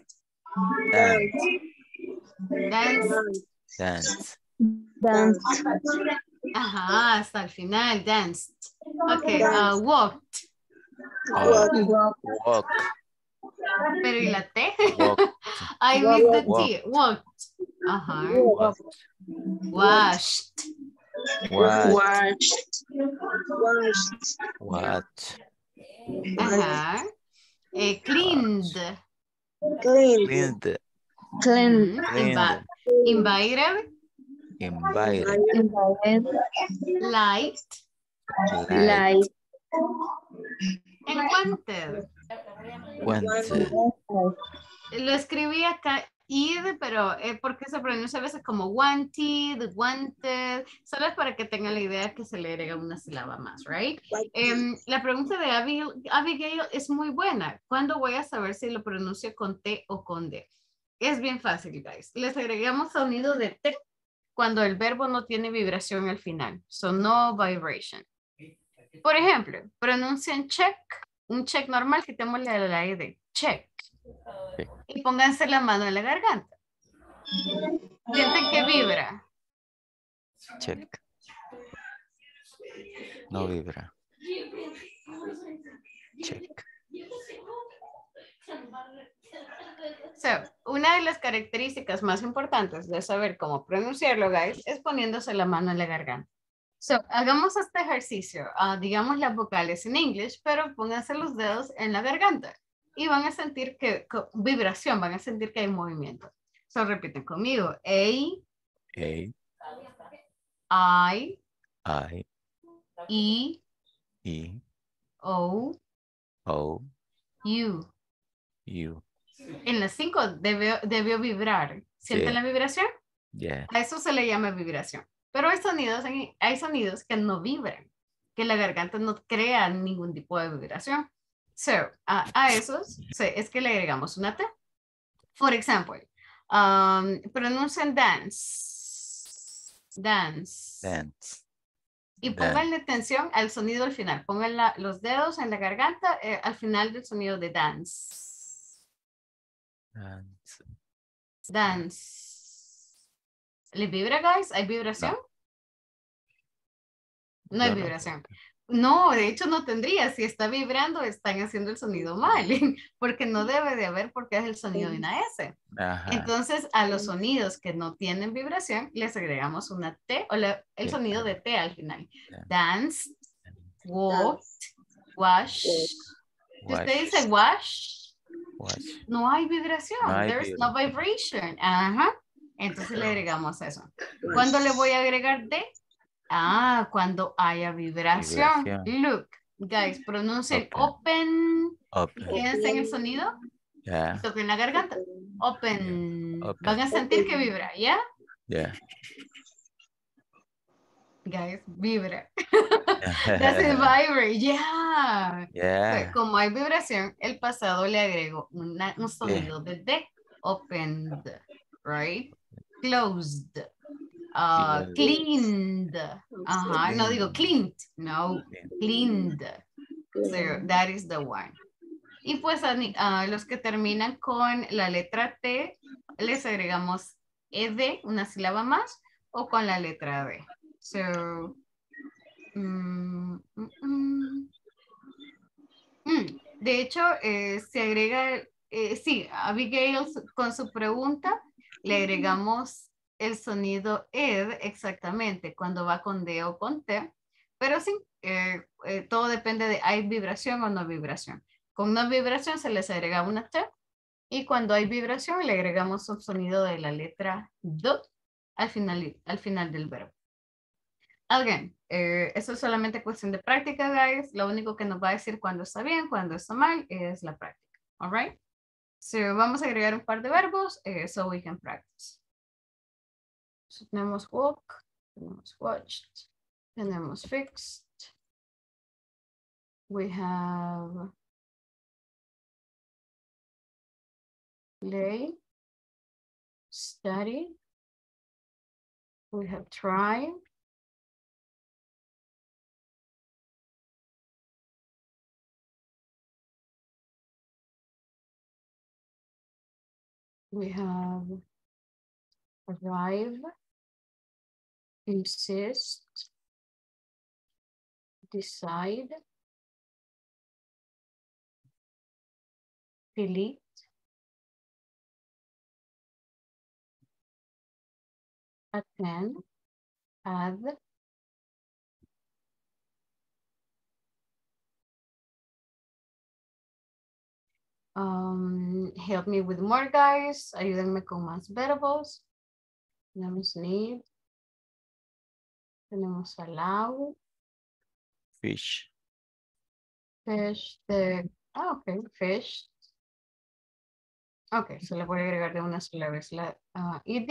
Dance. Dance. Dance. Dance. Ajá, hasta el final, danced. Okay, uh, walked. Walk. Walk. Pero ¿y la T? I missed the T. Walked. Ajá. Walked. Washed. Washed. Washed. What? Ajá. Eh, cleaned. Cleaned. Cleaned. Cleaned. Invited. Invited. Invited. Light. Light. Light. And wanted. Wanted. Lo escribí acá, id, pero es porque se pronuncia a veces como wanted, wanted. Solo es para que tengan la idea que se le agrega una sílaba más, right? Um, la pregunta de Abigail, Abigail es muy buena. ¿Cuándo voy a saber si lo pronuncio con T o con D? Es bien fácil, guys. Les agregamos sonido de T cuando el verbo no tiene vibración al final. So, no vibration. Por ejemplo, pronuncian check, un check normal, quitémosle a la E D, check. Okay. Y pónganse la mano en la garganta. Sienten que vibra. Check. No vibra. Check. So, una de las características más importantes de saber cómo pronunciarlo, guys, es poniéndose la mano en la garganta. So, hagamos este ejercicio, uh, digamos las vocales en inglés, pero pónganse los dedos en la garganta y van a sentir que, con vibración, van a sentir que hay movimiento. So, repiten conmigo. A. A. I. I. E. E. O. O. U. U. En las cinco debió, debió vibrar. ¿Sienten sí. la vibración? Yeah. A eso se le llama vibración. Pero hay sonidos, hay sonidos que no vibran, que la garganta no crea ningún tipo de vibración. So, uh, a esos es que le agregamos una T. For example, um, pronuncian dance. Dance. Dance. Y pónganle atención al sonido al final. Pongan la, los dedos en la garganta eh, al final del sonido de dance. Dance. Dance. ¿Le vibra, guys? ¿Hay vibración? No, no hay no, vibración. No, de hecho no tendría. Si está vibrando, están haciendo el sonido mal. Porque no debe de haber, porque es el sonido de una S. Ajá. Entonces, a los sonidos que no tienen vibración, les agregamos una T, o la, el sonido de T al final. Dance, walk, wash. Si usted dice wash, Watch. No hay vibración. No hay There's vibra. No vibration. Ajá. Entonces le agregamos eso. ¿Cuándo le voy a agregar D? Ah, cuando haya vibración. vibración. Look, guys, pronuncien open. open. Quédense en el sonido. Yeah. Toquen la garganta. Open. Yeah. open. Van a sentir que vibra, ¿ya? Yeah? yeah. Guys, vibra. That's a vibrate, yeah. yeah. So, como hay vibración, el pasado le agrego una, un sonido yeah. de D. Opened, right? Closed, uh, cleaned. Ajá, no digo cleaned, no, cleaned. So that is the one. Y pues uh, los que terminan con la letra T, les agregamos E D, una sílaba más, o con la letra D. So... Mm, mm, mm. Mm, de hecho, eh, se agrega, eh, sí, a Abigail con su pregunta le agregamos el sonido ed exactamente cuando va con D o con T, pero sí, eh, eh, todo depende de hay vibración o no vibración. Con no vibración se les agrega una T y cuando hay vibración le agregamos un sonido de la letra D al final, al final del verbo. Again, eh, eso es solamente cuestión de práctica, guys. Lo único que nos va a decir cuando está bien, cuando está mal, es la práctica. All right. So vamos a agregar un par de verbos eh, so we can practice. So, tenemos walk, tenemos watched, tenemos fixed. We have play, study. We have try. We have arrive, insist, decide, delete, attend, add, Um, help me with more, guys. Ayúdenme con más verbos. Tenemos need. Tenemos allow. Fish. Fish. The... Ah, ok. Fish. Ok, se le voy a agregar de una sola vez la uh, ed.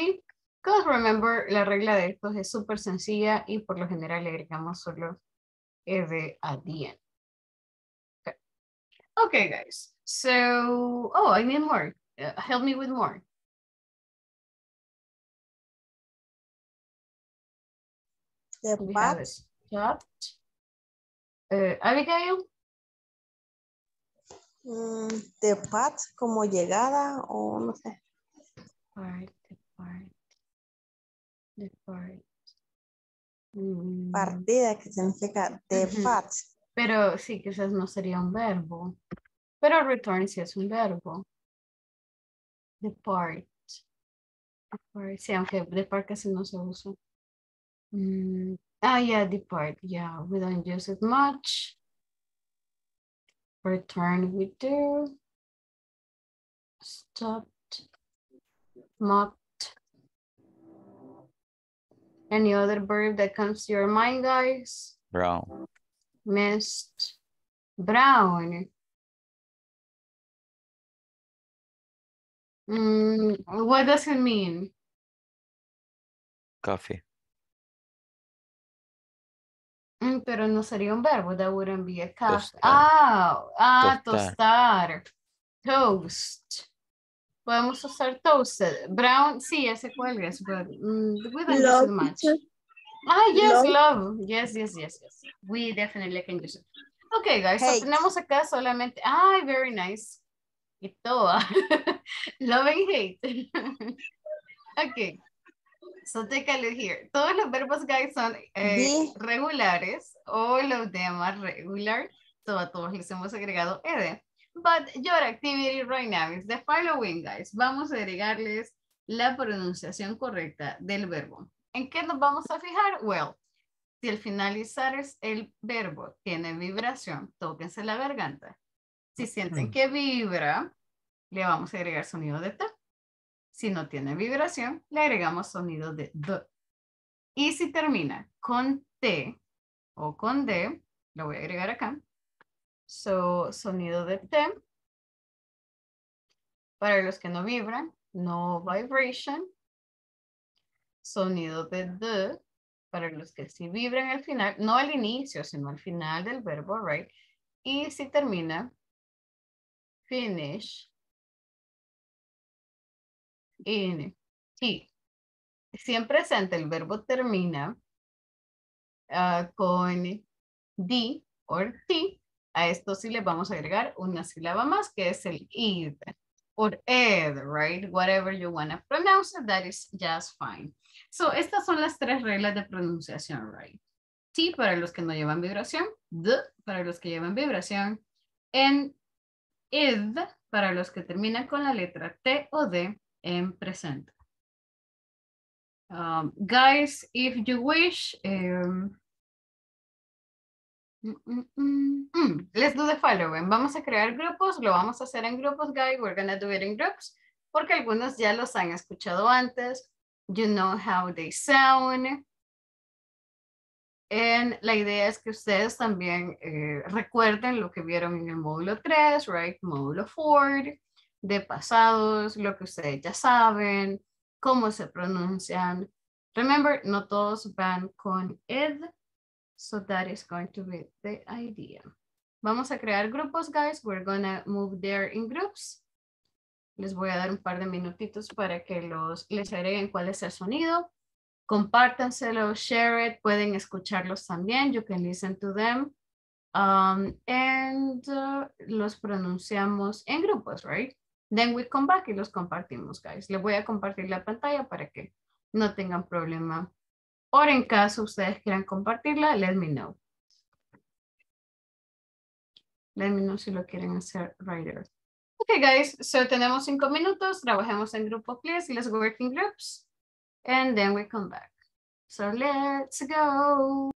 Because remember, la regla de estos es súper sencilla y por lo general le agregamos solo ed a the. Ok, okay, guys. So, oh, I need more. Uh, help me with more. The bat. Shot. Uh, Abigail? Mm, the bat como llegada o no sé. Part, the part. The part. Mm. Partida que significa the uh-huh. bat. Pero sí, quizás no sería un verbo. Pero return sí es un verbo. Depart. Depart. Sí, aunque depart casi no se usa. Mm. Ah, yeah, depart. Yeah, we don't use it much. Return we do. Stopped. Mocked. Any other verb that comes to your mind, guys? Brown. Missed. Brown. Mm, what does it mean? Coffee. Mm, pero no sería un verbo. That wouldn't be a coffee. Ah, ah, tostar. Toast. Podemos usar toasted. Brown, sí, ese cuelgas, but mm, we don't love use it much. Teacher. Ah, yes, love. love. Yes, yes, yes, yes. We definitely can use it. Okay, guys, so tenemos acá solamente... Ah, very nice. Y todo. Love and hate. Okay. So take a look here. Todos los verbos, guys, son eh, regulares. All of them are regular. So a todos les hemos agregado ed. But your activity right now is the following, guys. Vamos a agregarles la pronunciación correcta del verbo. ¿En qué nos vamos a fijar? Well, si al finalizar es el verbo tiene vibración, tóquense la garganta. Si sienten que vibra, le vamos a agregar sonido de T. Si no tiene vibración, le agregamos sonido de D. Y si termina con T o con D, lo voy a agregar acá. So, sonido de T. Para los que no vibran, no vibration. Sonido de D. Para los que sí vibran al final, no al inicio, sino al final del verbo, right? Y si termina... Finish in T. Siempre presente el verbo termina uh, con D o T. A esto sí le vamos a agregar una sílaba más que es el id or ed, right? Whatever you want to pronounce, that is just fine. So estas son las tres reglas de pronunciación, right? T para los que no llevan vibración, D para los que llevan vibración, N id para los que terminan con la letra T o D en presente. Um, guys, if you wish, um, mm, mm, mm, mm, let's do the following. Vamos a crear grupos, lo vamos a hacer en grupos, guys. We're gonna do it in groups, porque algunos ya los han escuchado antes. You know how they sound. And la idea es que ustedes también eh, recuerden lo que vieron en el módulo tres, right? Módulo cuatro, de pasados, lo que ustedes ya saben, cómo se pronuncian. Remember, no todos van con ed, so that is going to be the idea. Vamos a crear grupos, guys. We're gonna move there in groups. Les voy a dar un par de minutitos para que los, les agreguen cuál es el sonido. Compártanselo, share it. Pueden escucharlos también. You can listen to them. Um, and uh, los pronunciamos en grupos, right? Then we come back y los compartimos, guys. Les voy a compartir la pantalla para que no tengan problema. O en caso ustedes quieran compartirla, let me know. Let me know si lo quieren hacer right there. Okay, guys, so tenemos cinco minutos. Trabajemos en grupo, please. Let's work in groups. And then we come back. So let's go.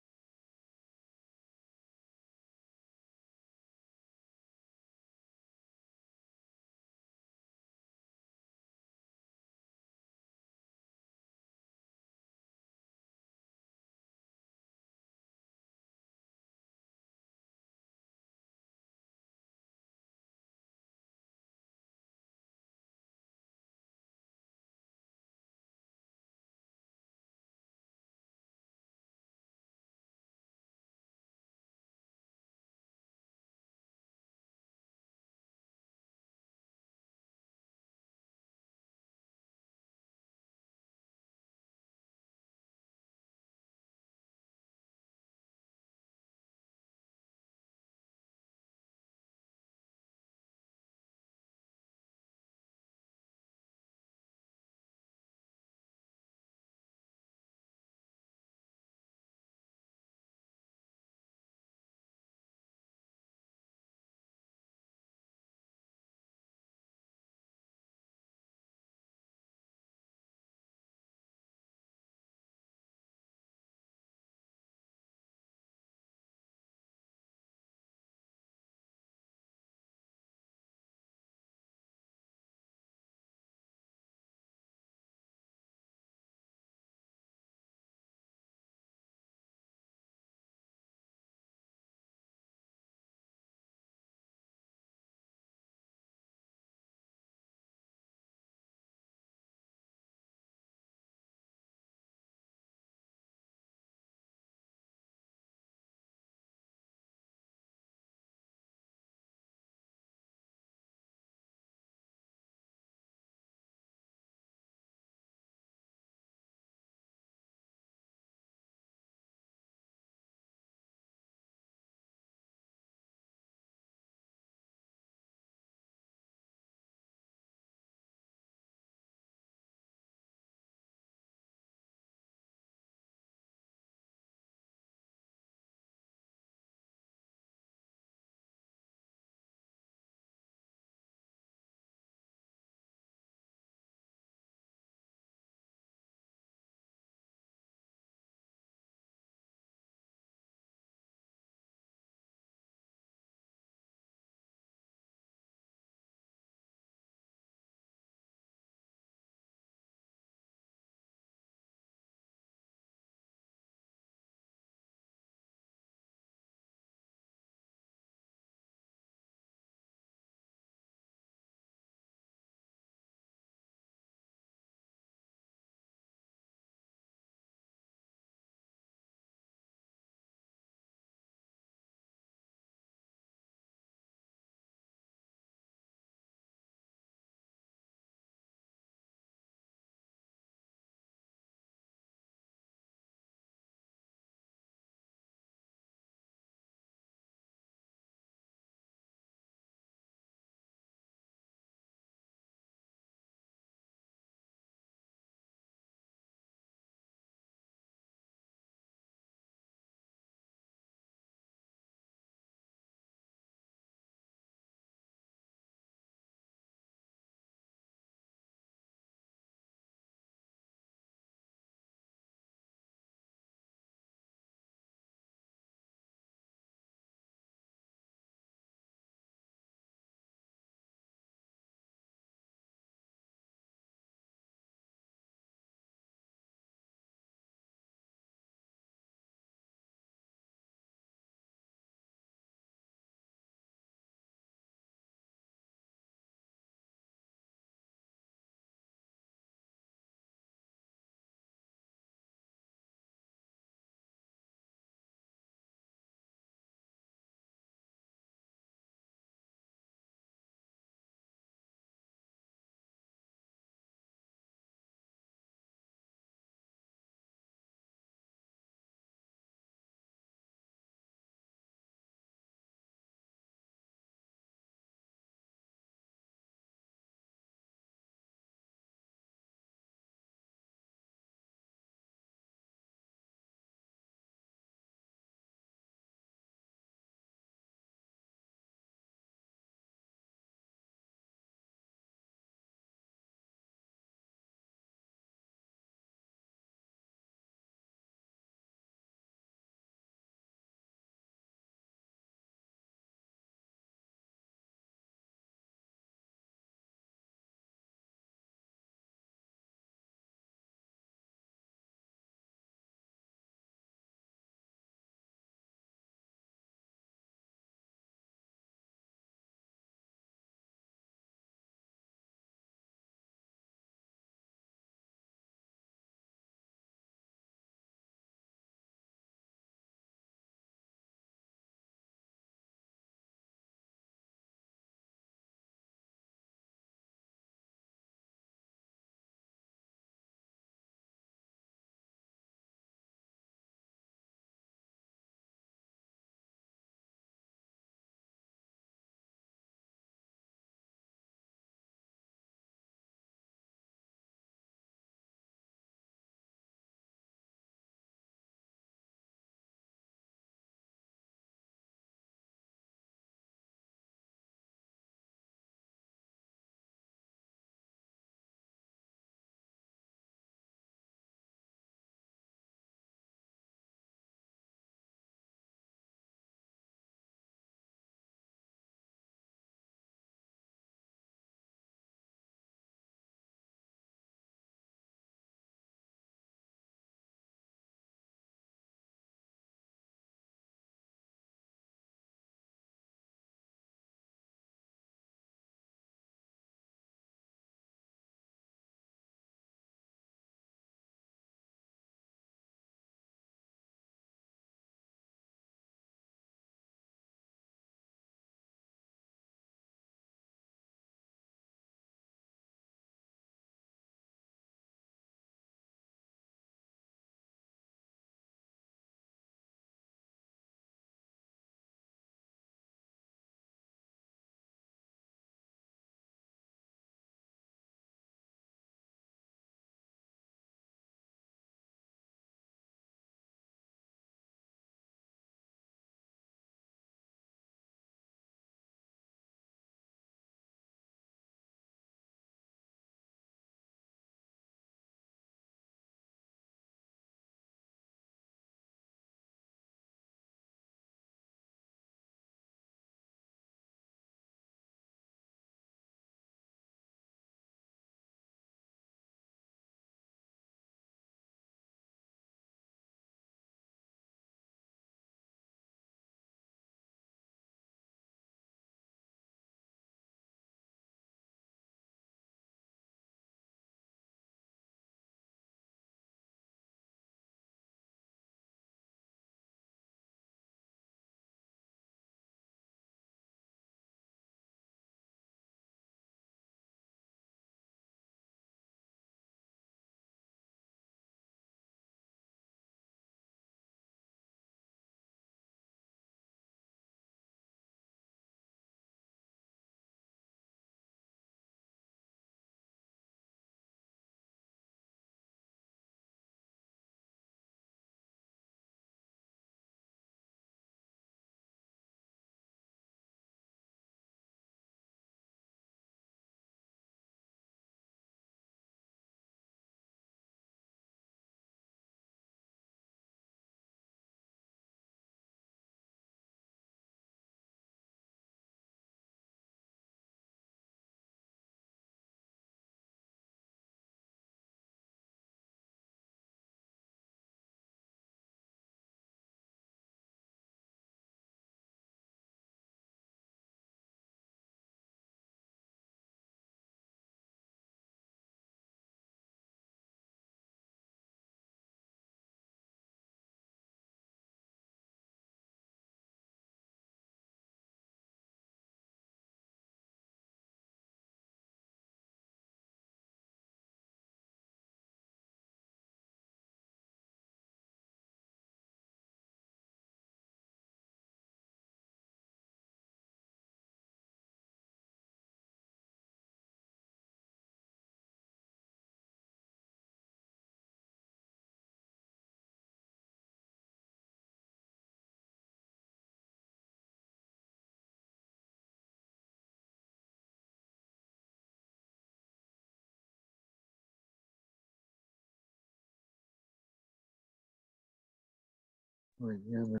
Mañana.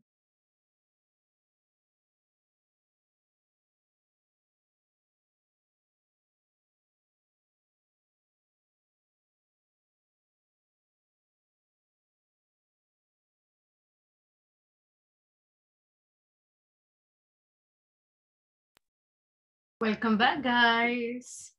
Welcome back, guys.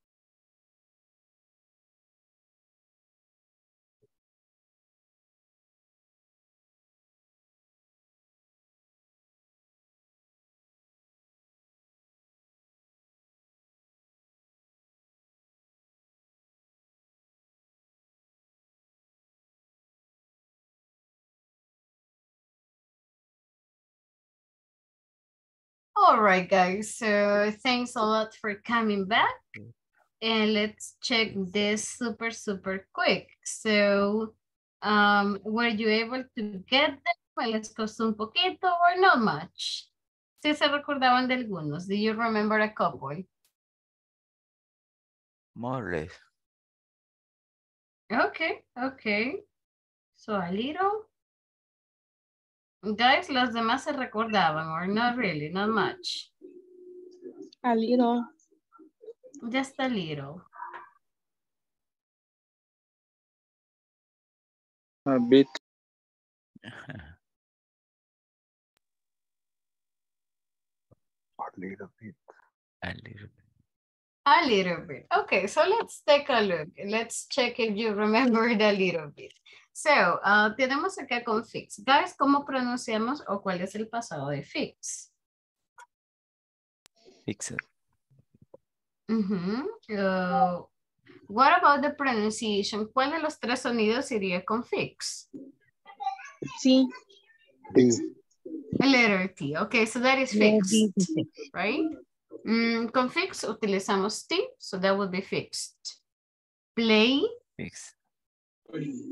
All right, guys, so thanks a lot for coming back. And let's check this super, super quick. So um, were you able to get them? Les costó un poquito or not much? Si se recordaban de algunos. Do you remember a couple? More or less. Okay, okay. So a little. Guys, los demás se recordaban, or not really, not much. A little. Just a little. A bit. A little bit. A little bit. A little bit. Okay, so let's take a look. Let's check if you remember it a little bit. So, uh, tenemos acá con fix. Guys, ¿cómo pronunciamos o cuál es el pasado de fix? Fixer. Uh-huh. uh, what about the pronunciation? ¿Cuál de los tres sonidos iría con fix? Sí. Letter T. Okay, so that is fixed, right? Mm, con fix utilizamos T, so that would be fixed. Play. Fix. Played.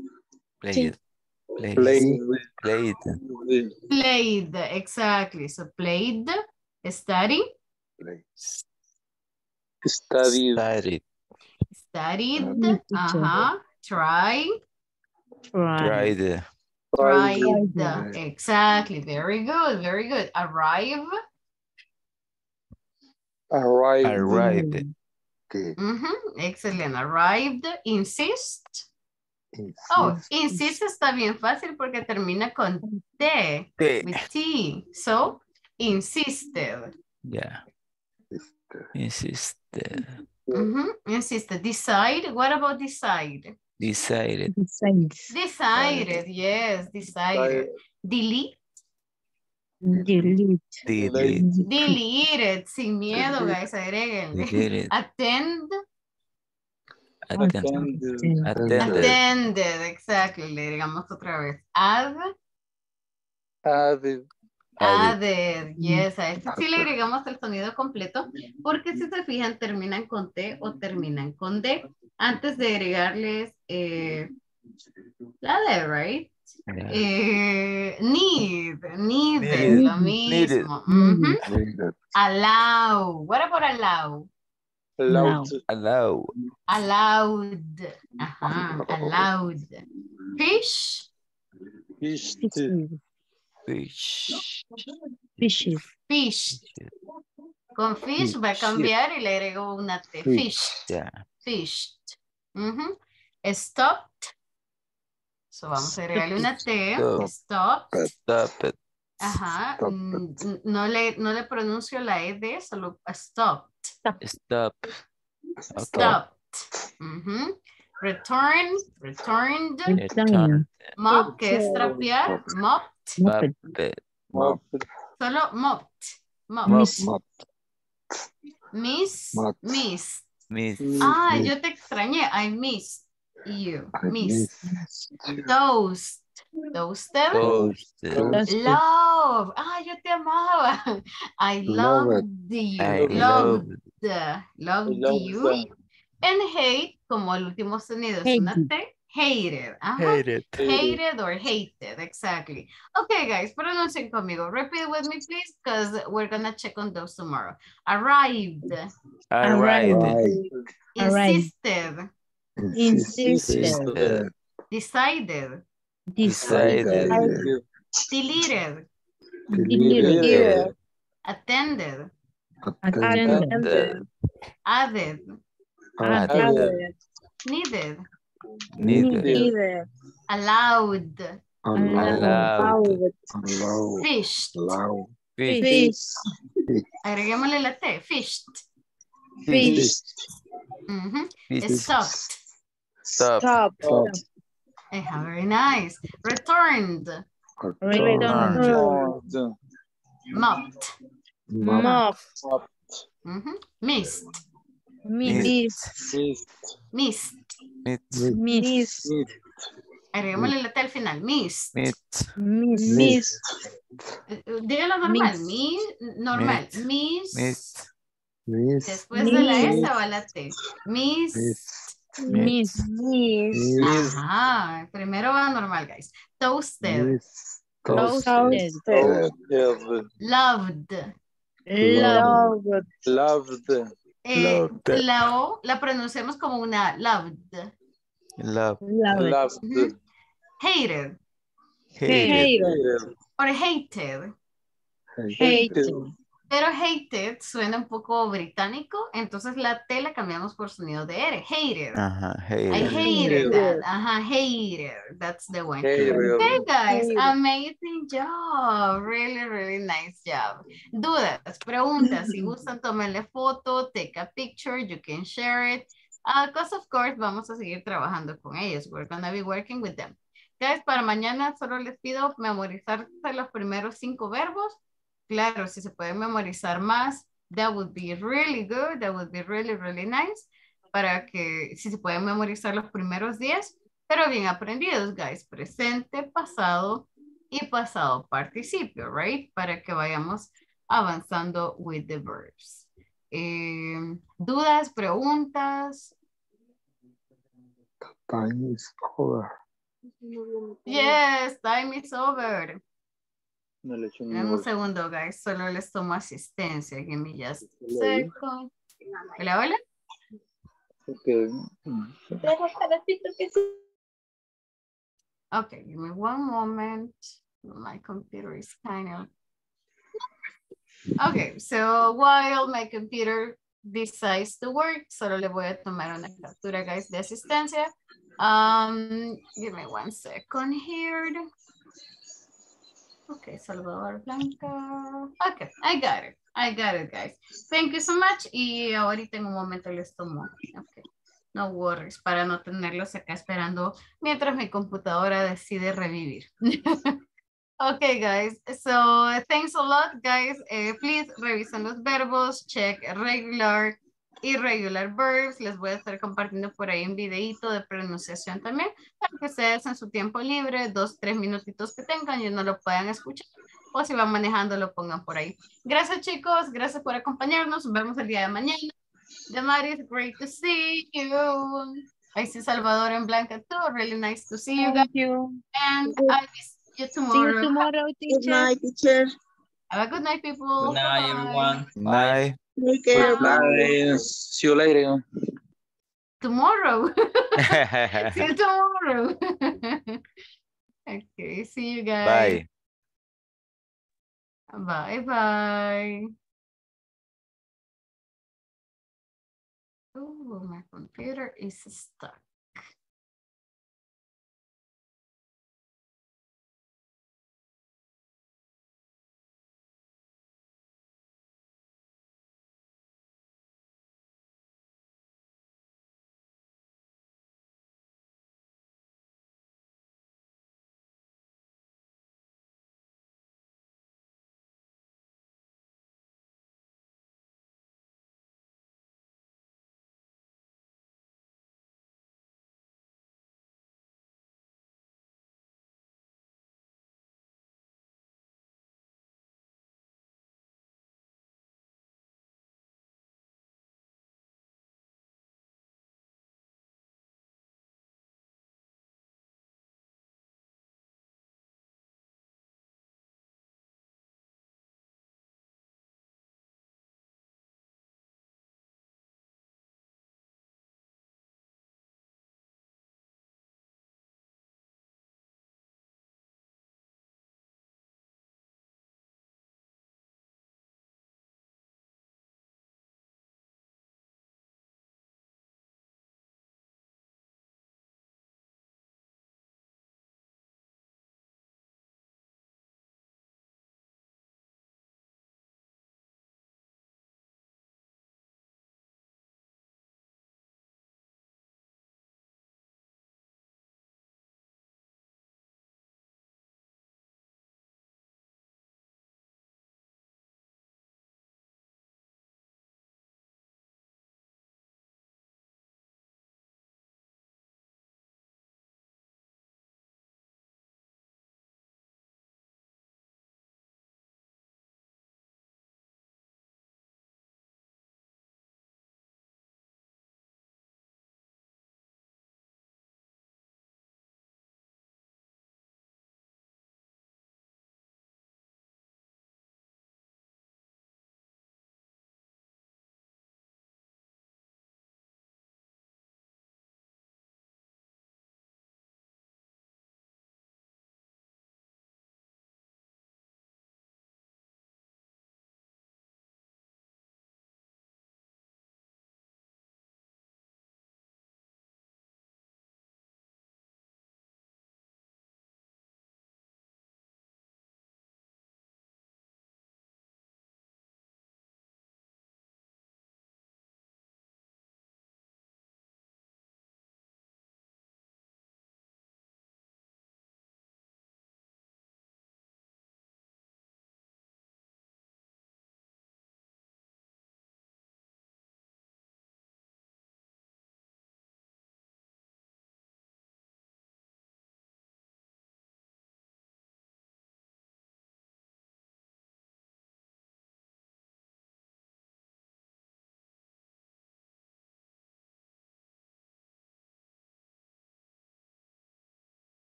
Played. Played. Played. Played, exactly. So played, study. Played. Studied. Studied. Studied. Uh-huh. Try. Tried. Tried. Tried. Exactly. Very good. Very good. Arrive. Arrived. Arrived. Mm-hmm. Excellent. Arrived. Insist. Oh, insist está bien fácil porque termina con T, T. With T. So, insisted. Yeah. Insisted. Mm-hmm. Insisted. Decide. What about decide? Decided. Decided. Decided. Yes, decided. Delete. Delete. Delete. Deleted. Sin miedo, guys, agréguenle. Attend. Attended. Attended. Attended. Attended, exactly. Le digamos otra vez. Add. Added. Added. Yes, a este sí le agregamos el sonido completo porque si se fijan terminan con T o terminan con D antes de agregarles eh, la D, right? Yeah. Eh, need, need, needed, lo mismo. Mm-hmm. Allow. What about allow? Allowed. Allowed. Allowed. Uh-huh. Allowed. Fish. Fish. Fish. Fish. Fish. Con fish va a cambiar y le agrego una T. Fish. Fish. Uh-huh. Stopped. So vamos a agregarle una T. Stop. Stop. Ajá. No le, no le pronuncio la E de solo stop. Stop. Stop. Stopped. Mm-hmm. Return. Returned. Returned. Mop, que es trapear. Mopped. Mopped. Mopped. Solo mopped. Mopped. Miss. Miss. Miss. Ah, yo te extrañé. I missed you. Miss. Toast. Toasted. Love. Ah, yo te amaba. I loved you. I loved. Loved you. And hate, como el último sonido es una T. Hated. Hated. Hated or hated. Exactly. Okay, guys, pronuncien conmigo. Repeat with me, please, because we're going to check on those tomorrow. Arrived. Arrived. Insisted. Insisted. Decided. Decided. Deleted. Deleted. Deleted. Attended. Attended. Attended. Added. Added. Added. Needed. Needed. Needed. Allowed. Allowed. Allowed. Allowed. Fished. Allowed. Fished. Fished. Agreguémosle la T. Fished. Fished. Mm-hmm. Fished. Stopped. Stopped. Stopped. Stopped. Yeah, very nice. Returned. Returned. Returned. Mopped. Mopped. Mopped. Mm-hmm. Missed. Missed. Missed. Missed. Missed. Agreguémosle la T al final. Missed. Missed. Missed. Dígalo normal. Missed. Normal. Missed. Missed. Después de la S va la T. Missed. Miss. Miss. Ajá. Primero va normal, guys. Toasted. Toasted. Toasted. Loved. Loved. Loved. Eh, la O la pronunciamos como una loved. Loved. Loved. Mm-hmm. Hated. Hated. Hated. Or hated. Hated. Hated. Pero hated suena un poco británico, entonces la T la cambiamos por sonido de R. Hated. Ajá, hated. I hated that. Ajá, hated. That's the one. Hated. Okay, guys. Hated. Amazing job. Really, really nice job. Dudas, preguntas. Si gustan, tómenle foto, take a picture, you can share it. Because, uh, of course, vamos a seguir trabajando con ellos. We're going to be working with them. Guys, para mañana solo les pido memorizarse los primeros cinco verbos. Claro, si se pueden memorizar más, that would be really good, that would be really, really nice, para que si se pueden memorizar los primeros diez, pero bien aprendidos, guys, presente, pasado y pasado participio, right? Para que vayamos avanzando with the verbs. Eh, ¿Dudas, preguntas? Time is over. Yes, time is over. No le echo un segundo, guys. Solo les tomo asistencia. Give me just a second. Hola, hola. Okay. Okay, give me one moment. My computer is kind of... Okay, so while my computer decides to work, solo le voy a tomar una captura, guys, de asistencia. Um, give me one second here. Okay, Salvador Blanca. Okay, I got it. I got it, guys. Thank you so much. Y ahorita en un momento les tomo. Okay. No worries, para no tenerlos acá esperando mientras mi computadora decide revivir. Okay, guys. So, thanks a lot, guys. Eh, please, revisen los verbos. Check regular, irregular verbs. Les voy a estar compartiendo por ahí un videito de pronunciación también para que ustedes en su tiempo libre, dos, tres minutitos que tengan y no lo puedan escuchar, o si van manejando lo pongan por ahí. Gracias, chicos, gracias por acompañarnos. Nos vemos el día de mañana. Damaris, great to see you. I see Salvador and Blanca too. Really nice to see you guys. Thank you. And I will see you tomorrow. See you tomorrow, teacher. Good night, teacher. Have a good night, people. Good night, bye-bye. Everyone. Bye. Take care. Bye. See you later. Tomorrow. See you tomorrow. Okay, see you guys. Bye. Bye-bye. Oh, my computer is stuck.